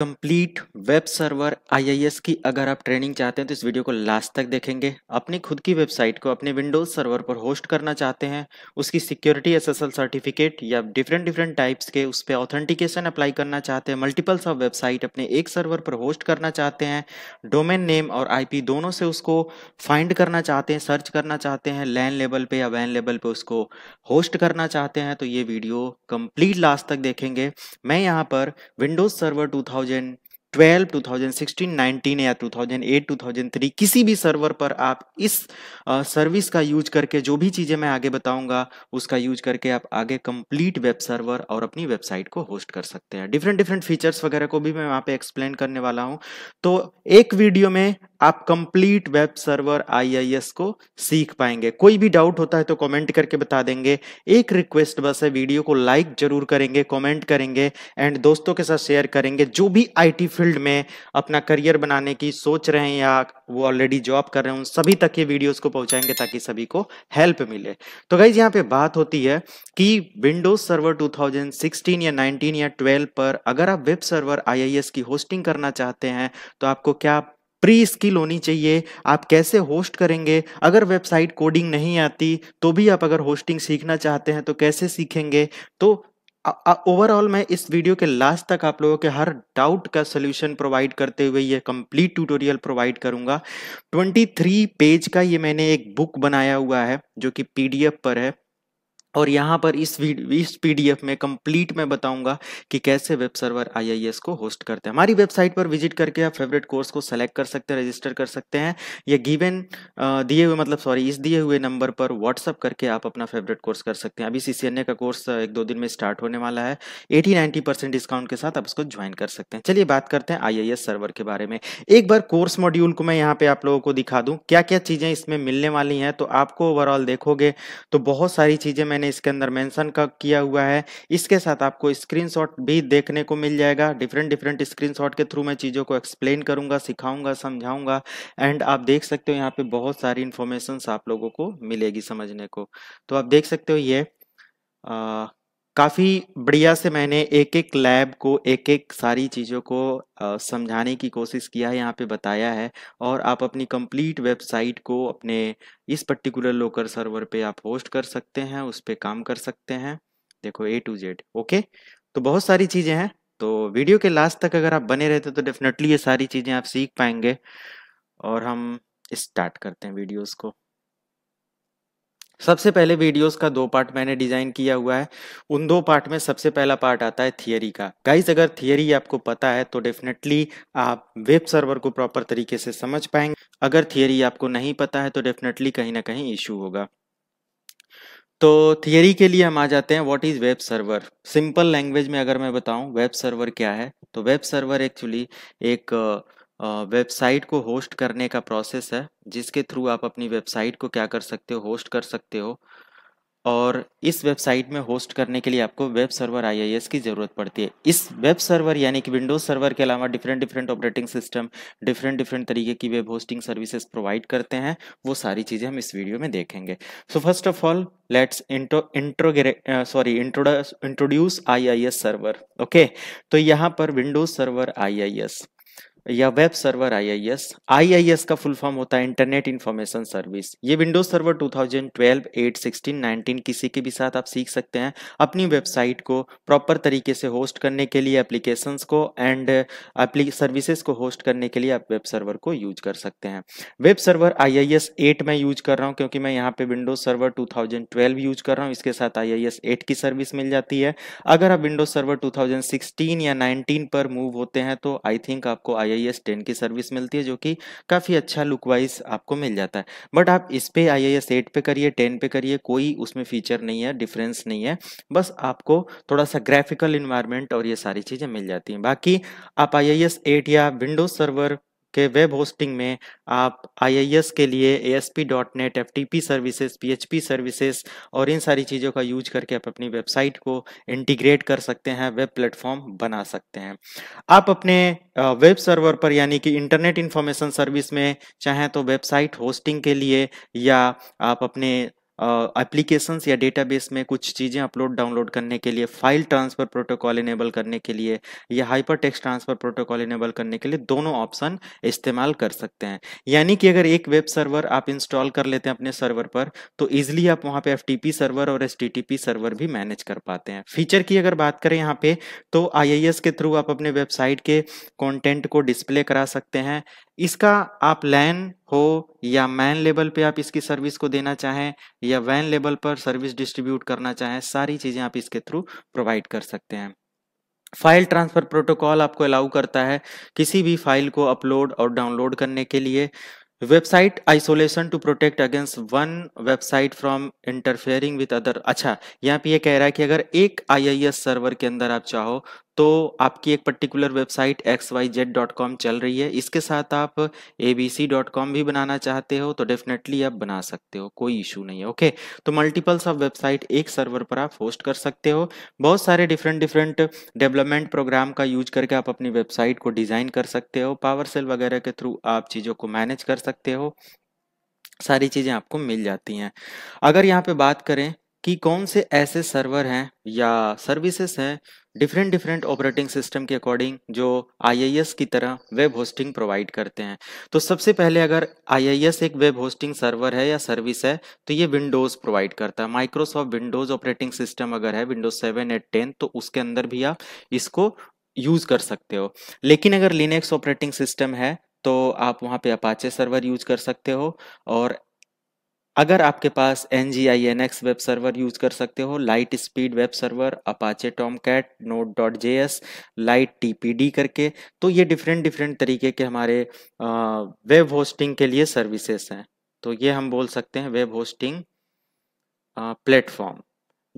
Complete web server IIS की अगर आप ट्रेनिंग चाहते हैं तो इस वीडियो को लास्ट तक देखेंगे। अपनी खुद की वेबसाइट को अपने विंडोज़ सर्वर पर होस्ट करना चाहते हैं, उसकी सिक्योरिटी SSL सर्टिफिकेट या डिफरेंट टाइप्स के उस पर ऑथेंटिकेशन अप्लाई करना चाहते हैं, मल्टीपल्स ऑफ वेबसाइट अपने एक सर्वर पर होस्ट करना चाहते हैं, डोमेन नेम और IP दोनों से उसको फाइंड करना चाहते हैं, सर्च करना चाहते हैं, लैन लेवल पर या वैन लेवल पर उसको होस्ट करना चाहते हैं, तो ये वीडियो कंप्लीट लास्ट तक देखेंगे। मैं यहाँ पर विंडोज़ सर्वर 2012, 2016, 19 या 2008, 2003 किसी भी सर्वर पर आप इस सर्विस का यूज करके जो भी चीज़ें मैं आगे बताऊंगा उसका यूज करके आप आगे कंप्लीट वेब सर्वर और अपनी वेबसाइट को होस्ट कर सकते हैं। डिफरेंट फीचर्स वगैरह को भी मैं वहाँ पे एक्सप्लेन करने वाला हूँ। तो एक वीडियो में आप कंप्लीट वेब सर्वर IIS को सीख पाएंगे। कोई भी डाउट होता है तो कमेंट करके बता देंगे। एक रिक्वेस्ट बस है, वीडियो को लाइक जरूर करेंगे, कमेंट करेंगे एंड दोस्तों के साथ शेयर करेंगे। जो भी IT फील्ड में अपना करियर बनाने की सोच रहे हैं या वो ऑलरेडी जॉब कर रहे हैं उन सभी तक ये वीडियोस को पहुंचाएंगे ताकि सभी को हेल्प मिले। तो गाइज यहाँ पे बात होती है कि विंडोज सर्वर 2016 या 19 या 12 पर अगर आप वेब सर्वर IIS की होस्टिंग करना चाहते हैं तो आपको क्या प्री स्किल होनी चाहिए, आप कैसे होस्ट करेंगे। अगर वेबसाइट कोडिंग नहीं आती तो भी आप अगर होस्टिंग सीखना चाहते हैं तो कैसे सीखेंगे। तो ओवरऑल मैं इस वीडियो के लास्ट तक आप लोगों के हर डाउट का सलूशन प्रोवाइड करते हुए ये कंप्लीट ट्यूटोरियल प्रोवाइड करूंगा। 23 पेज का ये मैंने एक बुक बनाया हुआ है जो कि PDF पर है और यहाँ पर इस PDF में कंप्लीट मैं बताऊंगा कि कैसे वेब सर्वर IIS को होस्ट करते हैं। हमारी वेबसाइट पर विजिट करके आप फेवरेट कोर्स को सेलेक्ट कर सकते हैं, रजिस्टर कर सकते हैं या इस दिए हुए नंबर पर व्हाट्सअप करके आप अपना फेवरेट कोर्स कर सकते हैं। अभी CCNA का कोर्स 1-2 दिन में स्टार्ट होने वाला है। 80-90% डिस्काउंट के साथ आप उसको ज्वाइन कर सकते हैं। चलिए बात करते हैं IIS सर्वर के बारे में। एक बार कोर्स मॉड्यूल को मैं यहाँ पे आप लोगों को दिखा दूँ क्या क्या चीज़ें इसमें मिलने वाली हैं। तो आपको ओवरऑल देखोगे तो बहुत सारी चीज़ें मैंने इसके अंदर मेंशन किया हुआ है। इसके साथ आपको स्क्रीनशॉट भी देखने को मिल जाएगा। डिफरेंट स्क्रीनशॉट के थ्रू मैं चीज़ों को एक्सप्लेन करूंगा, सिखाऊंगा, समझाऊंगा एंड आप देख सकते हो यहाँ पे बहुत सारी इन्फॉर्मेशंस आप लोगों को मिलेगी समझने को। तो आप देख सकते हो ये काफ़ी बढ़िया से मैंने एक लैब को एक सारी चीज़ों को समझाने की कोशिश किया है, यहाँ पे बताया है और आप अपनी कंप्लीट वेबसाइट को अपने इस पर्टिकुलर लोकल सर्वर पे आप होस्ट कर सकते हैं, उस पर काम कर सकते हैं। देखो A to Z ओके। तो बहुत सारी चीज़ें हैं, तो वीडियो के लास्ट तक अगर आप बने रहते तो डेफिनेटली ये सारी चीज़ें आप सीख पाएंगे। और हम स्टार्ट करते हैं वीडियोज़ को। सबसे पहले वीडियोस का 2 पार्ट मैंने डिज़ाइन किया हुआ है। उन 2 पार्ट में सबसे पहला पार्ट आता है थियरी का। गाइस अगर थियरी आपको पता है तो डेफिनेटली आप वेब सर्वर को प्रॉपर तरीके से समझ पाएंगे। अगर थियरी आपको नहीं पता है तो डेफिनेटली कहीं ना कहीं इशू होगा। तो थियरी के लिए हम आ जाते हैं, what is web server. Simple language में अगर मैं बताऊँ वेब सर्वर क्या है तो वेब सर्वर एक्चुअली एक वेबसाइट को होस्ट करने का प्रोसेस है जिसके थ्रू आप अपनी वेबसाइट को क्या कर सकते हो, होस्ट कर सकते हो। और इस वेबसाइट में होस्ट करने के लिए आपको वेब सर्वर IIS की ज़रूरत पड़ती है। इस वेब सर्वर यानी कि विंडोज़ सर्वर के अलावा डिफरेंट ऑपरेटिंग सिस्टम डिफरेंट तरीके की वेब होस्टिंग सर्विसेज प्रोवाइड करते हैं। वो सारी चीज़ें हम इस वीडियो में देखेंगे। So first of all let's introduce IIS server okay. तो यहाँ पर विंडोज़ सर्वर IIS या वेब सर्वर IIS का फुल फॉर्म होता है इंटरनेट इंफॉर्मेशन सर्विस। ये विंडोज सर्वर 2012, 8, 16, 19 किसी के भी साथ आप सीख सकते हैं अपनी वेबसाइट को प्रॉपर तरीके से होस्ट करने के लिए। एप्लीकेशंस को एंड सर्विसेज को होस्ट करने के लिए आप वेब सर्वर को यूज कर सकते हैं। वेब सर्वर IIS 8 मैं यूज कर रहा हूँ क्योंकि मैं यहाँ पे विंडोज सर्वर 2012 यूज कर रहा हूँ। इसके साथ IIS 8 की सर्विस मिल जाती है। अगर आप विंडोज सर्वर 2016 या 19 पर मूव होते हैं तो आई थिंक आपको IIS 10 की सर्विस मिलती है जो कि काफ़ी अच्छा लुक वाइज आपको मिल जाता है। बट आप इस पर IIS 8 पे करिए, 10 पे करिए, कोई उसमें फीचर नहीं है, डिफरेंस नहीं है। बस आपको थोड़ा सा ग्राफिकल इन्वायरमेंट और ये सारी चीज़ें मिल जाती हैं। बाकी आप IIS 8 या विंडोज सर्वर के वेब होस्टिंग में आप IIS के लिए ASP.NET, FTP services, PHP services और इन सारी चीज़ों का यूज करके आप अपनी वेबसाइट को इंटीग्रेट कर सकते हैं, वेब प्लेटफॉर्म बना सकते हैं। आप अपने वेब सर्वर पर यानी कि इंटरनेट इंफॉर्मेशन सर्विस में चाहें तो वेबसाइट होस्टिंग के लिए या आप अपने एप्लीकेशंस या डेटाबेस में कुछ चीज़ें अपलोड डाउनलोड करने के लिए, फाइल ट्रांसफ़र प्रोटोकॉल इनेबल करने के लिए या hyper text transfer protocol enable करने के लिए दोनों ऑप्शन इस्तेमाल कर सकते हैं। यानी कि अगर एक वेब सर्वर आप इंस्टॉल कर लेते हैं अपने सर्वर पर तो ईजिली आप वहाँ पे FTP सर्वर और HTTP सर्वर भी मैनेज कर पाते हैं। फीचर की अगर बात करें यहाँ पे तो IIS के थ्रू आप अपने वेबसाइट के कॉन्टेंट को डिस्प्ले करा सकते हैं। इसका आप LAN हो या मैन लेवल पे आप इसकी सर्विस को देना चाहें या वैन लेवल पर सर्विस डिस्ट्रीब्यूट करना चाहें, सारी चीज़ें आप इसके थ्रू प्रोवाइड कर सकते हैं। फाइल ट्रांसफ़र प्रोटोकॉल आपको अलाउ करता है किसी भी फाइल को अपलोड और डाउनलोड करने के लिए। Website isolation to protect against one website from interfering with other. अच्छा, यहाँ पे ये कह रहा है कि अगर एक IIS सर्वर के अंदर आप चाहो तो आपकी एक पर्टिकुलर वेबसाइट xyz.com चल रही है, इसके साथ आप abc.com भी बनाना चाहते हो तो डेफिनेटली आप बना सकते हो, कोई इशू नहीं है। ओके, तो मल्टीपल्स ऑफ वेबसाइट एक सर्वर पर आप होस्ट कर सकते हो। बहुत सारे डिफरेंट डेवलपमेंट प्रोग्राम का यूज करके आप अपनी वेबसाइट को डिज़ाइन कर सकते हो। पावर सेल वगैरह के थ्रू आप चीज़ों को मैनेज कर सकते हो, सारी चीज़ें आपको मिल जाती हैं। अगर यहाँ पर बात करें कि कौन से ऐसे सर्वर हैं या सर्विसेज हैं डिफरेंट ऑपरेटिंग सिस्टम के अकॉर्डिंग जो IIS की तरह वेब होस्टिंग प्रोवाइड करते हैं, तो सबसे पहले अगर IIS एक वेब होस्टिंग सर्वर है या सर्विस है तो ये विंडोज़ प्रोवाइड करता है। माइक्रोसॉफ्ट विंडोज़ ऑपरेटिंग सिस्टम अगर है विंडोज़ 7, 8, 10 तो उसके अंदर भी आप इसको यूज़ कर सकते हो। लेकिन अगर लिनक्स ऑपरेटिंग सिस्टम है तो आप वहाँ पर अपाचे सर्वर यूज कर सकते हो, और अगर आपके पास NGINX वेब सर्वर यूज़ कर सकते हो, light speed web server, Apache Tomcat, node.js, light TPD करके। तो ये डिफरेंट तरीके के हमारे वेब होस्टिंग के लिए सर्विसेज हैं। तो ये हम बोल सकते हैं वेब होस्टिंग प्लेटफॉर्म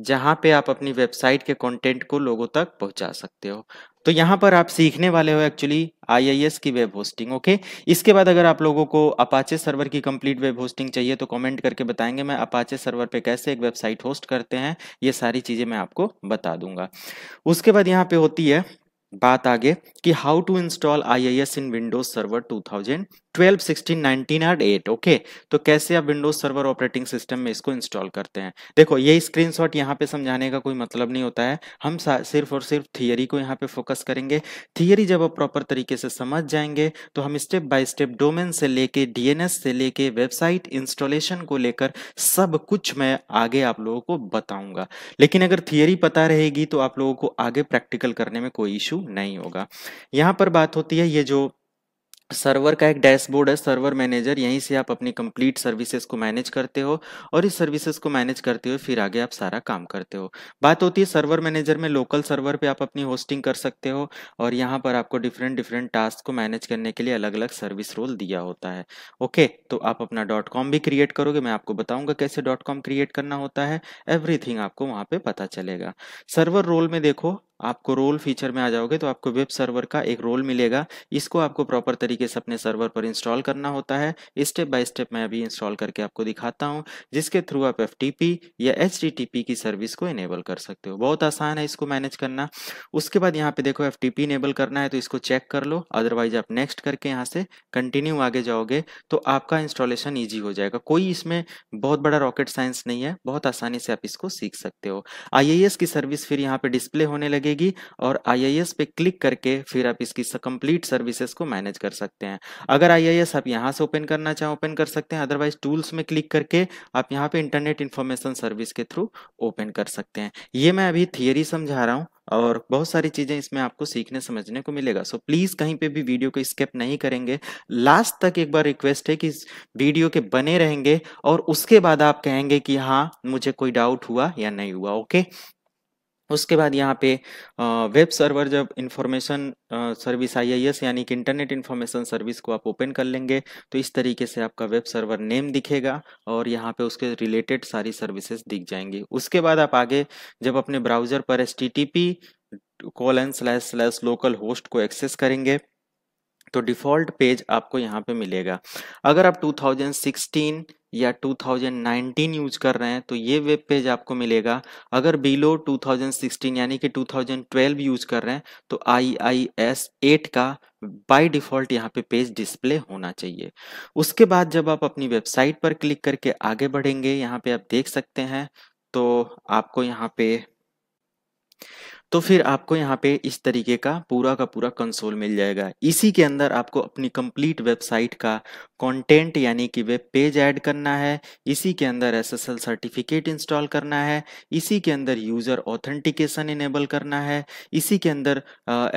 जहाँ पे आप अपनी वेबसाइट के कंटेंट को लोगों तक पहुँचा सकते हो। तो यहाँ पर आप सीखने वाले हो एक्चुअली IIS की वेब होस्टिंग। ओके, इसके बाद अगर आप लोगों को अपाचे सर्वर की कंप्लीट वेब होस्टिंग चाहिए तो कमेंट करके बताएंगे, मैं अपाचे सर्वर पे कैसे एक वेबसाइट होस्ट करते हैं ये सारी चीज़ें मैं आपको बता दूंगा। उसके बाद यहाँ पे होती है बात आगे कि how to install IIS in Windows server 2012, 16, 19 और 8। ओके, तो कैसे आप विंडोज सर्वर ऑपरेटिंग सिस्टम में इसको इंस्टॉल करते हैं। देखो, ये स्क्रीनशॉट यहाँ पे समझाने का कोई मतलब नहीं होता है, हम सिर्फ और सिर्फ थियरी को यहाँ पे फोकस करेंगे। थियरी जब आप प्रॉपर तरीके से समझ जाएंगे तो हम स्टेप बाय स्टेप डोमेन से लेके DNS से लेके वेबसाइट इंस्टॉलेशन को लेकर सब कुछ मैं आगे आप लोगों को बताऊंगा। लेकिन अगर थियरी पता रहेगी तो आप लोगों को आगे प्रैक्टिकल करने में कोई इशू नहीं होगा। यहाँ पर बात होती है ये जो सर्वर का एक डैशबोर्ड है, सर्वर मैनेजर, यहीं से आप अपनी कंप्लीट सर्विसेज को मैनेज करते हो और इस सर्विसेज को मैनेज करते हुए फिर आगे आप सारा काम करते हो। बात होती है सर्वर मैनेजर में लोकल सर्वर पे आप अपनी होस्टिंग कर सकते हो और यहाँ पर आपको डिफरेंट टास्क को मैनेज करने के लिए अलग अलग सर्विस रोल दिया होता है। ओके, तो आप अपना .com भी क्रिएट करोगे, मैं आपको बताऊँगा कैसे .com क्रिएट करना होता है, एवरीथिंग आपको वहाँ पर पता चलेगा। सर्वर रोल में देखो, आपको रोल फीचर में आ जाओगे तो आपको वेब सर्वर का एक रोल मिलेगा, इसको आपको प्रॉपर तरीके से अपने सर्वर पर इंस्टॉल करना होता है। स्टेप बाय स्टेप मैं अभी इंस्टॉल करके आपको दिखाता हूँ, जिसके थ्रू आप FTP या HTTP की सर्विस को इनेबल कर सकते हो। बहुत आसान है इसको मैनेज करना। उसके बाद यहाँ पे देखो FTP इनेबल करना है तो इसको चेक कर लो, अदरवाइज आप नेक्स्ट करके यहाँ से कंटिन्यू आगे जाओगे तो आपका इंस्टॉलेशन ईजी हो जाएगा। कोई इसमें बहुत बड़ा रॉकेट साइंस नहीं है, बहुत आसानी से आप इसको सीख सकते हो। IIS की सर्विस फिर यहाँ पर डिस्प्ले होने लगे और IIS पे क्लिक करके फिर आप इसकी कंप्लीट सर्विसेज को मैनेज कर सकते हैं। अगर IIS आप यहां से ओपन करना चाहें ओपन कर सकते हैं, अदरवाइज टूल्स में क्लिक करके आप यहां पे इंटरनेट इंफॉर्मेशन सर्विस के थ्रू ओपन कर सकते हैं। ये मैं अभी थियरी समझा रहा हूं और बहुत सारी चीज़ें इसमें आपको सीखने समझने को मिलेगा। सो प्लीज़ कहीं पे भी वीडियो को स्किप नहीं करेंगे, लास्ट तक एक बार रिक्वेस्ट है कि इस वीडियो के बने रहेंगे और उसके बाद आप कहेंगे कि हाँ मुझे कोई डाउट हुआ या नहीं हुआ। ओके, उसके बाद यहाँ पे वेब सर्वर जब इंफॉर्मेशन सर्विस IIS यानी कि इंटरनेट इंफॉर्मेशन सर्विस को आप ओपन कर लेंगे तो इस तरीके से आपका वेब सर्वर नेम दिखेगा और यहाँ पे उसके रिलेटेड सारी सर्विसेज दिख जाएंगी। उसके बाद आप आगे जब अपने ब्राउज़र पर HTTP://localhost को एक्सेस करेंगे तो डिफ़ॉल्ट पेज आपको यहाँ पे मिलेगा। अगर आप 2016 या 2019 यूज कर रहे हैं तो ये वेब पेज आपको मिलेगा। अगर बिलो 2016 यानी कि 2012 यूज कर रहे हैं तो IIS 8 का बाय डिफ़ॉल्ट यहाँ पे पेज डिस्प्ले होना चाहिए। उसके बाद जब आप अपनी वेबसाइट पर क्लिक करके आगे बढ़ेंगे, यहाँ पे आप देख सकते हैं, तो आपको यहाँ पे इस तरीके का पूरा कंसोल मिल जाएगा। इसी के अंदर आपको अपनी कंप्लीट वेबसाइट का कंटेंट यानी कि वेब पेज ऐड करना है, इसी के अंदर SSL सर्टिफिकेट इंस्टॉल करना है, इसी के अंदर यूज़र ऑथेंटिकेशन इनेबल करना है, इसी के अंदर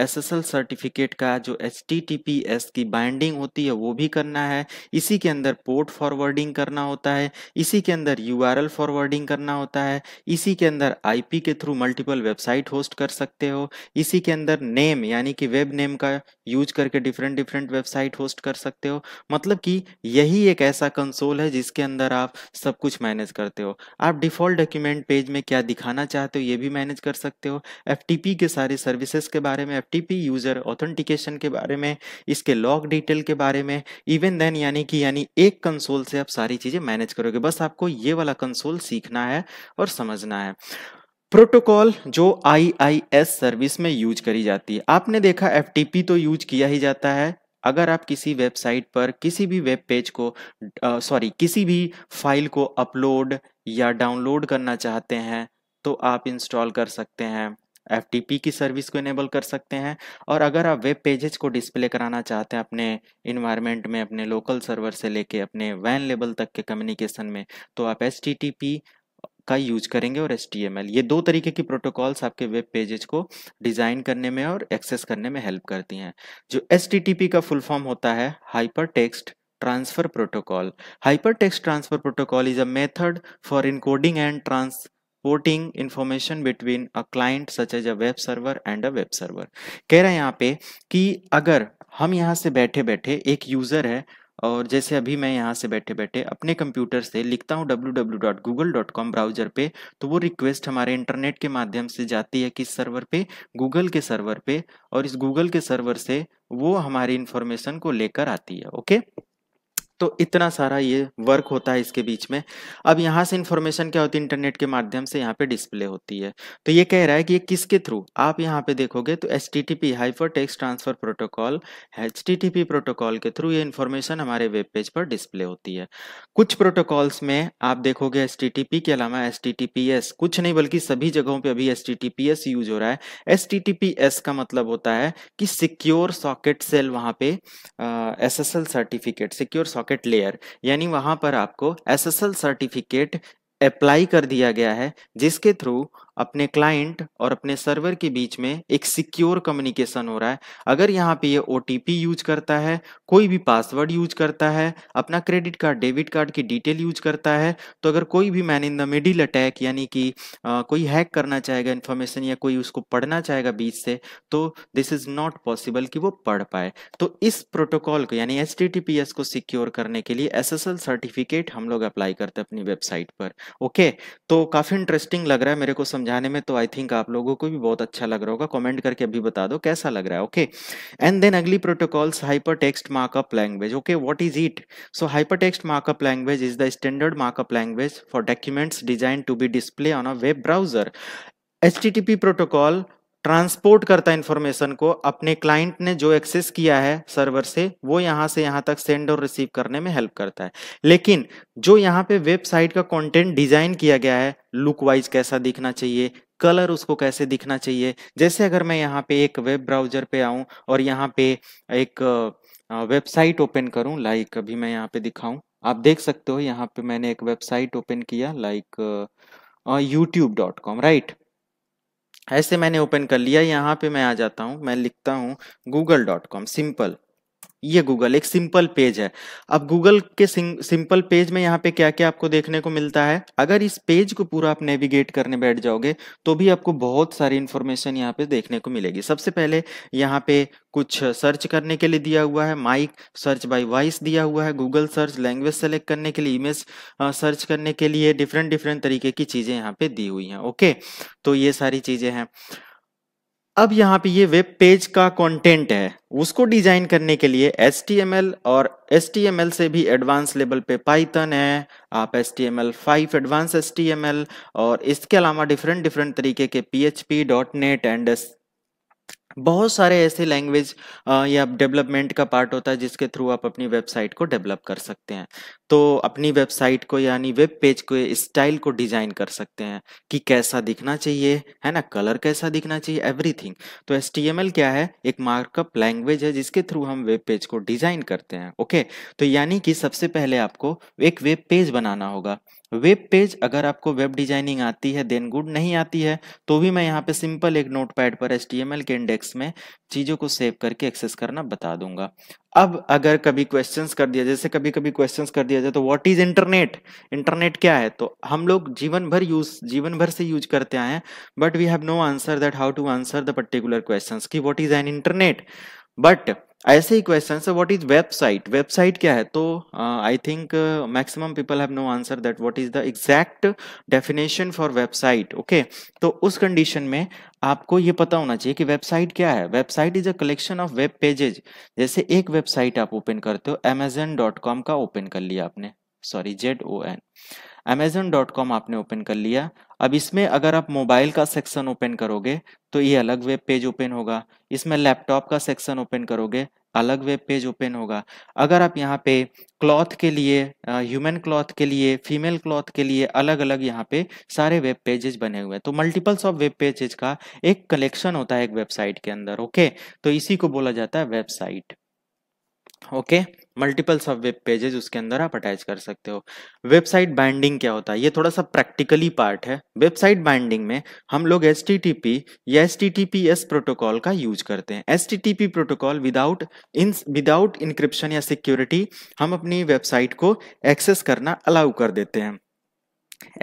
SSL सर्टिफिकेट का जो HTTPS की बाइंडिंग होती है वो भी करना है, इसी के अंदर पोर्ट फॉरवर्डिंग करना होता है, इसी के अंदर URL फॉरवर्डिंग करना होता है, इसी के अंदर IP के थ्रू मल्टीपल वेबसाइट होस्ट कर सकते हो, इसी के अंदर नेम यानी कि वेब नेम का यूज करके डिफरेंट वेबसाइट होस्ट कर सकते हो। मतलब कि यही एक ऐसा कंसोल है जिसके अंदर आप सब कुछ मैनेज करते हो। आप डिफ़ॉल्ट डॉक्यूमेंट पेज में क्या दिखाना चाहते हो ये भी मैनेज कर सकते हो, FTP के सारे सर्विसेज के बारे में, FTP यूज़र ऑथेंटिकेशन के बारे में, इसके लॉग डिटेल के बारे में, इवन देन यानी एक कंसोल से आप सारी चीज़ें मैनेज करोगे। बस आपको ये वाला कंसोल सीखना है और समझना है। प्रोटोकॉल जो IIS सर्विस में यूज करी जाती है, आपने देखा FTP तो यूज किया ही जाता है। अगर आप किसी वेबसाइट पर किसी भी वेब पेज को किसी भी फाइल को अपलोड या डाउनलोड करना चाहते हैं तो आप इंस्टॉल कर सकते हैं, FTP की सर्विस को इनेबल कर सकते हैं। और अगर आप वेब पेजेस को डिस्प्ले कराना चाहते हैं अपने इन्वायरमेंट में, अपने लोकल सर्वर से लेके अपने WAN लेवल तक के कम्युनिकेशन में, तो आप HTTP का यूज करेंगे और HTML। ये दो तरीके की प्रोटोकॉल्स आपके वेब पेजेस को डिज़ाइन करने में और एक्सेस करने में हेल्प करती हैं। जो HTTP का फुल फॉर्म होता है hyper text transfer protocol. Hyper text transfer protocol is a method for encoding and transporting information between a client such as a web server and a web server. कह रहे हैं यहाँ पे कि अगर हम यहाँ से बैठे बैठे, एक यूज़र है और जैसे अभी मैं यहाँ से बैठे बैठे अपने कंप्यूटर से लिखता हूँ www.google.com ब्राउज़र पे, तो वो रिक्वेस्ट हमारे इंटरनेट के माध्यम से जाती है किस सर्वर पे, गूगल के सर्वर पे, और इस गूगल के सर्वर से वो हमारी इन्फॉर्मेशन को लेकर आती है। ओके, तो इतना सारा ये वर्क होता है इसके बीच में। अब यहाँ से इन्फॉर्मेशन क्या होती है, इंटरनेट के माध्यम से यहाँ पे डिस्प्ले होती है। तो ये कह रहा है कि ये किसके थ्रू, आप यहाँ पे देखोगे तो HTTP hyper text transfer protocol, HTTP protocol के थ्रू ये इन्फॉर्मेशन हमारे वेब पेज पर डिस्प्ले होती है। कुछ प्रोटोकॉल्स में आप देखोगे HTTP के अलावा HTTPS, कुछ नहीं बल्कि सभी जगहों पर अभी HTTPS यूज हो रहा है। HTTPS का मतलब होता है कि सिक्योर सॉकेट सेल, वहाँ पे SSL certificate, secure socket layer, यानी वहां पर आपको SSL सर्टिफिकेट अप्लाई कर दिया गया है जिसके थ्रू अपने क्लाइंट और अपने सर्वर के बीच में एक सिक्योर कम्युनिकेशन हो रहा है। अगर यहाँ पे ये OTP यूज करता है, कोई भी पासवर्ड यूज करता है, अपना क्रेडिट कार्ड डेबिट कार्ड की डिटेल यूज करता है, तो अगर कोई भी man in the middle attack यानी कि कोई हैक करना चाहेगा इन्फॉर्मेशन या कोई उसको पढ़ना चाहेगा बीच से, तो दिस इज़ नॉट पॉसिबल कि वो पढ़ पाए। तो इस प्रोटोकॉल को यानी HTTPS को सिक्योर करने के लिए SSL सर्टिफिकेट हम लोग अप्लाई करते हैं अपनी वेबसाइट पर। ओके, तो काफ़ी इंटरेस्टिंग लग रहा है मेरे को जाने में, तो आई थिंक आप लोगों को भी बहुत अच्छा लग रहा होगा। कमेंट करके अभी बता दो कैसा लग रहा है। ओके, एंड देन अगली protocols hyper text markup language. Okay, what is it? So hyper text markup language is the standard markup language for documents designed to be display on a web browser. HTTP protocol transport करता information को, अपने client ने जो access किया है server से वो यहाँ से यहाँ तक सेंड और रिसीव करने में हेल्प करता है। लेकिन जो यहाँ पे वेबसाइट का कंटेंट डिज़ाइन किया गया है, लुक वाइज कैसा दिखना चाहिए, कलर उसको कैसे दिखना चाहिए, जैसे अगर मैं यहाँ पे एक वेब ब्राउज़र पे आऊँ और यहाँ पे एक वेबसाइट ओपन करूँ, लाइक अभी मैं यहाँ पे दिखाऊँ, आप देख सकते हो यहाँ पे मैंने एक वेबसाइट ओपन किया लाइक youtube.com, राइट, ऐसे मैंने ओपन कर लिया। यहाँ पे मैं आ जाता हूँ, मैं लिखता हूँ google.com सिंपल, ये गूगल एक सिंपल पेज है। अब गूगल के सिंपल पेज में यहाँ पे क्या क्या आपको देखने को मिलता है, अगर इस पेज को पूरा आप नेविगेट करने बैठ जाओगे तो भी आपको बहुत सारी इन्फॉर्मेशन यहाँ पे देखने को मिलेगी। सबसे पहले यहाँ पे कुछ सर्च करने के लिए दिया हुआ है, माइक सर्च बाय वॉइस दिया हुआ है, गूगल सर्च, लैंग्वेज सेलेक्ट करने के लिए, इमेज सर्च करने के लिए, डिफरेंट तरीके की चीज़ें यहाँ पे दी हुई हैं। ओके, तो ये सारी चीज़ें हैं। अब यहाँ पे ये वेब पेज का कंटेंट है, उसको डिजाइन करने के लिए HTML और HTML से भी एडवांस लेवल पे पाइथन है, आप HTML5 एडवांस HTML और इसके अलावा डिफरेंट तरीके के PHP, .NET एंड बहुत सारे ऐसे लैंग्वेज या डेवलपमेंट का पार्ट होता है जिसके थ्रू आप अपनी वेबसाइट को डेवलप कर सकते हैं। तो अपनी वेबसाइट को यानी वेब पेज को स्टाइल को डिजाइन कर सकते हैं कि कैसा दिखना चाहिए, है ना, कलर कैसा दिखना चाहिए, एवरीथिंग। तो HTML क्या है, एक मार्कअप लैंग्वेज है जिसके थ्रू हम वेब पेज को डिजाइन करते हैं। ओके, तो यानी कि सबसे पहले आपको एक वेब पेज बनाना होगा। वेब पेज अगर आपको वेब डिजाइनिंग आती है देन गुड, नहीं आती है तो भी मैं यहाँ पे सिंपल एक नोटपैड पर HTML के इंडेक्स में चीज़ों को सेव करके एक्सेस करना बता दूंगा। अब अगर कभी क्वेश्चंस कर दिया, जैसे कभी कभी क्वेश्चंस कर दिया जाए तो व्हाट इज इंटरनेट, इंटरनेट क्या है, तो हम लोग जीवन भर से यूज करते आए हैं, but we have no answer that how to answer the particular questions कि what is an internet. But ऐसे ही क्वेश्चन है व्हाट इज वेबसाइट, वेबसाइट क्या है, तो I think maximum people have no answer that what is the exact definition for website. Okay, तो उस condition में आपको ये पता होना चाहिए कि वेबसाइट क्या है। Website is a collection of web pages. जैसे एक वेबसाइट आप ओपन करते हो, amazon.com का ओपन कर लिया आपने, सॉरी ZON, amazon.com आपने ओपन कर लिया। अब इसमें अगर आप मोबाइल का सेक्शन ओपन करोगे तो ये अलग वेब पेज ओपन होगा, इसमें लैपटॉप का सेक्शन ओपन करोगे अलग वेब पेज ओपन होगा। अगर आप यहाँ पे क्लॉथ के लिए, ह्यूमन क्लॉथ के लिए, फीमेल क्लॉथ के लिए अलग अलग यहाँ पे सारे वेब पेजेस बने हुए हैं। तो मल्टीपल्स ऑफ वेब पेजेस का एक कलेक्शन होता है एक वेबसाइट के अंदर। ओके, तो इसी को बोला जाता है website. Okay, multiples of web pages उसके अंदर आप अटैच कर सकते हो। वेबसाइट बाइंडिंग क्या होता है, ये थोड़ा सा प्रैक्टिकली पार्ट है। वेबसाइट बाइंडिंग में हम लोग HTTP या HTTPS प्रोटोकॉल का यूज करते हैं। HTTP प्रोटोकॉल विदाउट इंक्रिप्शन या सिक्योरिटी हम अपनी वेबसाइट को एक्सेस करना अलाउ कर देते हैं।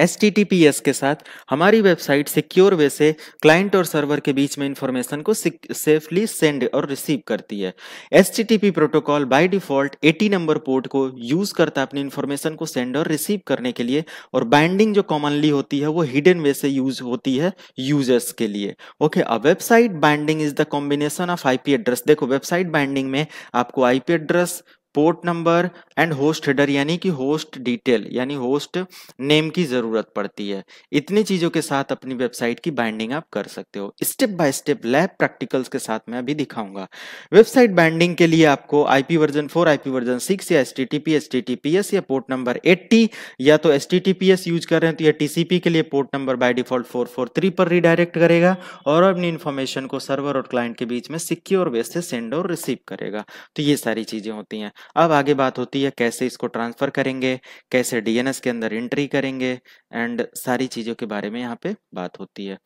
HTTPS के साथ हमारी वेबसाइट सिक्योर वे से क्लाइंट और सर्वर के बीच में इंफॉर्मेशन को सेफली सेंड और रिसीव करती है। HTTP protocol by default 80 number port को यूज करता है अपनी इंफॉर्मेशन को सेंड और रिसीव करने के लिए, और बाइंडिंग जो कॉमनली होती है वो हिडन वे से यूज होती है यूजर्स के लिए। Okay, a website binding is the combination of IP address. देखो, वेबसाइट बाइंडिंग में आपको IP address, port number and host header यानी कि होस्ट डिटेल यानी होस्ट नेम की जरूरत पड़ती है। इतनी चीजों के साथ अपनी वेबसाइट की बाइंडिंग आप कर सकते हो। Step by step lab practicals के साथ मैं अभी दिखाऊंगा। वेबसाइट बाइंडिंग के लिए आपको IP वर्जन 4, IP वर्जन 6 या HTTP, HTTPS या पोर्ट नंबर 80, या तो HTTPS यूज कर रहे हैं तो यह TCP के लिए पोर्ट नंबर बाय डिफॉल्ट 443 पर रिडायरेक्ट करेगा और अपनी इंफॉर्मेशन को सर्वर और क्लाइंट के बीच में सिक्योर वे से सेंड और रिसीव करेगा। तो ये सारी चीजें होती हैं। अब आगे बात होती है कैसे इसको ट्रांसफर करेंगे, कैसे DNS के अंदर एंट्री करेंगे एंड सारी चीजों के बारे में यहाँ पे बात होती है।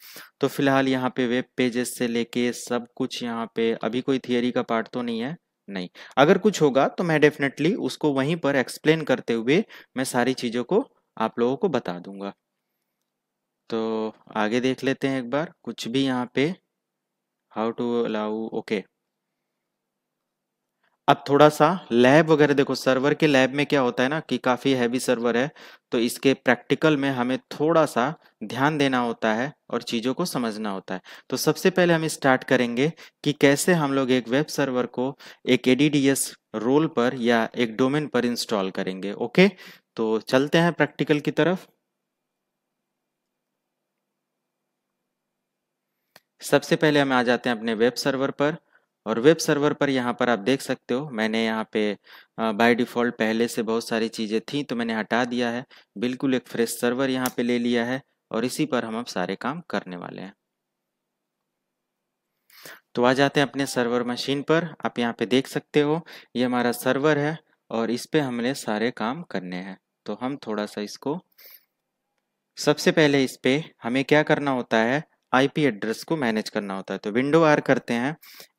तो फिलहाल यहाँ पे वेब पेजेस से लेके सब कुछ यहाँ पे अभी कोई थियरी का पार्ट तो नहीं है, नहीं, अगर कुछ होगा तो मैं डेफिनेटली उसको वहीं पर एक्सप्लेन करते हुए मैं सारी चीजों को आप लोगों को बता दूंगा। तो आगे देख लेते हैं एक बार कुछ भी यहाँ पे हाउ टू अलाउ। ओके, अब थोड़ा सा लैब वगैरह देखो, सर्वर के लैब में क्या होता है ना कि काफ़ी हैवी सर्वर है तो इसके प्रैक्टिकल में हमें थोड़ा सा ध्यान देना होता है और चीज़ों को समझना होता है। तो सबसे पहले हम स्टार्ट करेंगे कि कैसे हम लोग एक वेब सर्वर को एक ADDS रोल पर या एक डोमेन पर इंस्टॉल करेंगे। ओके, तो चलते हैं प्रैक्टिकल की तरफ। सबसे पहले हम आ जाते हैं अपने वेब सर्वर पर, और वेब सर्वर पर यहाँ पर आप देख सकते हो मैंने यहाँ पे बाय डिफ़ॉल्ट पहले से बहुत सारी चीज़ें थी तो मैंने हटा दिया है, बिल्कुल एक फ्रेश सर्वर यहाँ पे ले लिया है और इसी पर हम अब सारे काम करने वाले हैं। तो आ जाते हैं अपने सर्वर मशीन पर। आप यहाँ पे देख सकते हो ये हमारा सर्वर है और इस पे हमने सारे काम करने हैं। तो हम थोड़ा सा इसको, सबसे पहले इस पे हमें क्या करना होता है, IP एड्रेस को मैनेज करना होता है। तो विंडो R करते हैं,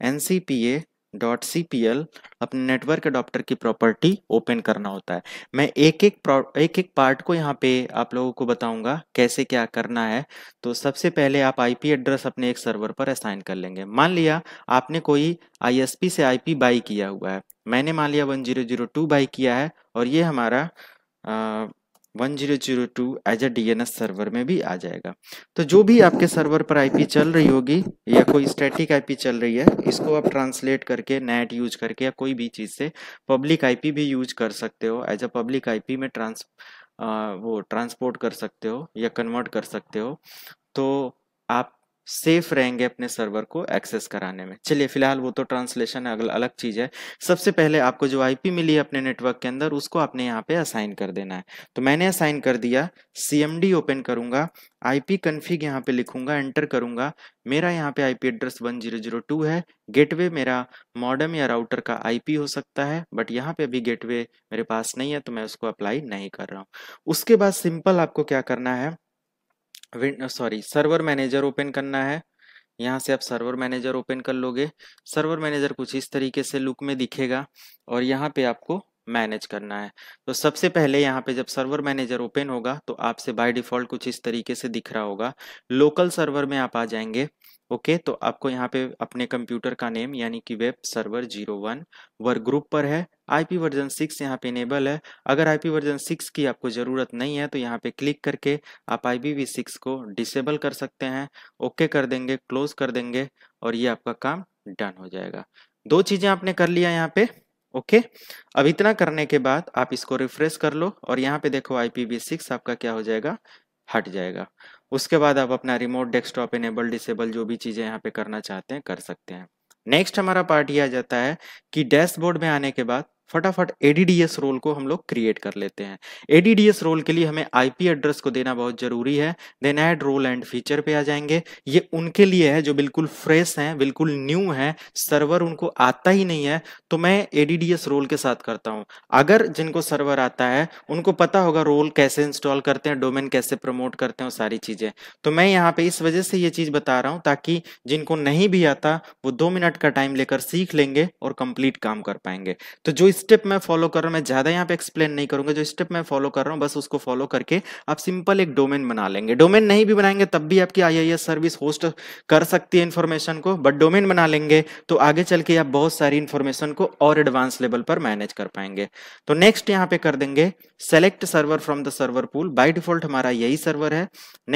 ncpa.cpl, अपने नेटवर्क अडॉप्टर की प्रॉपर्टी ओपन करना होता है। मैं एक एक पार्ट को यहाँ पे आप लोगों को बताऊंगा कैसे क्या करना है। तो सबसे पहले आप IP एड्रेस अपने एक सर्वर पर असाइन कर लेंगे। मान लिया आपने कोई ISP से IP बाई किया हुआ है, मैंने मान लिया 1002 बाई किया है और ये हमारा 1002 एज ए DNS सर्वर में भी आ जाएगा। तो जो भी आपके सर्वर पर IP चल रही होगी या कोई स्टैटिक IP चल रही है, इसको आप ट्रांसलेट करके नेट यूज करके या कोई भी चीज़ से पब्लिक IP भी यूज कर सकते हो, एज अ पब्लिक IP में ट्रांसपोर्ट कर सकते हो या कन्वर्ट कर सकते हो, तो आप सेफ रहेंगे अपने सर्वर को एक्सेस कराने में। चलिए फिलहाल वो तो ट्रांसलेशन अलग चीज़ है। सबसे पहले आपको जो आईपी मिली है अपने नेटवर्क के अंदर, उसको आपने यहाँ पे असाइन कर देना है। तो मैंने असाइन कर दिया, CMD ओपन करूँगा, IP कन्फिग यहाँ पे लिखूँगा, एंटर करूँगा। मेरा यहाँ पे IP एड्रेस 1002 है। गेटवे मेरा मॉडम या राउटर का IP हो सकता है, बट यहाँ पे अभी गेटवे मेरे पास नहीं है तो मैं उसको अप्लाई नहीं कर रहा हूँ। उसके बाद सिंपल आपको क्या करना है, सर्वर मैनेजर ओपन करना है। यहाँ से आप सर्वर मैनेजर ओपन कर लोगे। सर्वर मैनेजर कुछ इस तरीके से लुक में दिखेगा और यहाँ पे आपको मैनेज करना है। तो सबसे पहले यहाँ पे जब सर्वर मैनेजर ओपन होगा तो आपसे बाय डिफॉल्ट कुछ इस तरीके से दिख रहा होगा। लोकल सर्वर में आप आ जाएंगे। ओके, तो आपको यहाँ पे अपने कंप्यूटर का नेम यानी कि वेब सर्वर 01 वर्क ग्रुप पर है। IP वर्जन 6 यहाँ पे इनेबल है। अगर IP वर्जन 6 की आपको ज़रूरत नहीं है तो यहाँ पे क्लिक करके आप IPv6 को डिसेबल कर सकते हैं। ओके कर देंगे, क्लोज कर देंगे और ये आपका काम डन हो जाएगा। दो चीज़ें आपने कर लिया यहाँ पे। ओके, अब इतना करने के बाद आप इसको रिफ्रेश कर लो और यहाँ पे देखो IPv6 आपका क्या हो जाएगा, हट जाएगा। उसके बाद आप अपना रिमोट डेस्कटॉप इनेबल डिसेबल जो भी चीज़ें यहाँ पे करना चाहते हैं कर सकते हैं। नेक्स्ट हमारा पार्ट ये आ जाता है कि डैशबोर्ड में आने के बाद फटाफट ADDS रोल को हम लोग क्रिएट कर लेते हैं। ADDS रोल के लिए हमें IP एड्रेस को देना बहुत ज़रूरी है। Then add role and feature पे आ जाएंगे। ये उनके लिए है जो बिल्कुल फ्रेश हैं, बिल्कुल न्यू हैं, सर्वर उनको आता ही नहीं है, तो मैं ADDS रोल के साथ करता हूँ। अगर जिनको सर्वर आता है उनको पता होगा रोल कैसे इंस्टॉल करते हैं, डोमेन कैसे प्रमोट करते हैं, सारी चीज़ें। तो मैं यहाँ पर इस वजह से ये चीज़ बता रहा हूँ ताकि जिनको नहीं भी आता वो 2 मिनट का टाइम लेकर सीख लेंगे और कंप्लीट काम कर पाएंगे। तो जो स्टेप मैं फॉलो कर रहा हूँ, मैं ज़्यादा यहाँ पे एक्सप्लेन नहीं करूँगा, जो स्टेप मैं फॉलो कर रहा हूँ बस उसको फॉलो करके आप सिंपल एक डोमेन बना लेंगे। डोमेन नहीं भी बनाएंगे तब भी आपकी IIS सर्विस होस्ट कर सकती है इन्फॉर्मेशन को, बट डोमेन बना लेंगे तो आगे चल के आप बहुत सारी इन्फॉर्मेशन को और एडवांस लेवल पर मैनेज कर पाएंगे। तो नेक्स्ट यहाँ पे कर देंगे select server from the server pool. By default हमारा यही सर्वर है।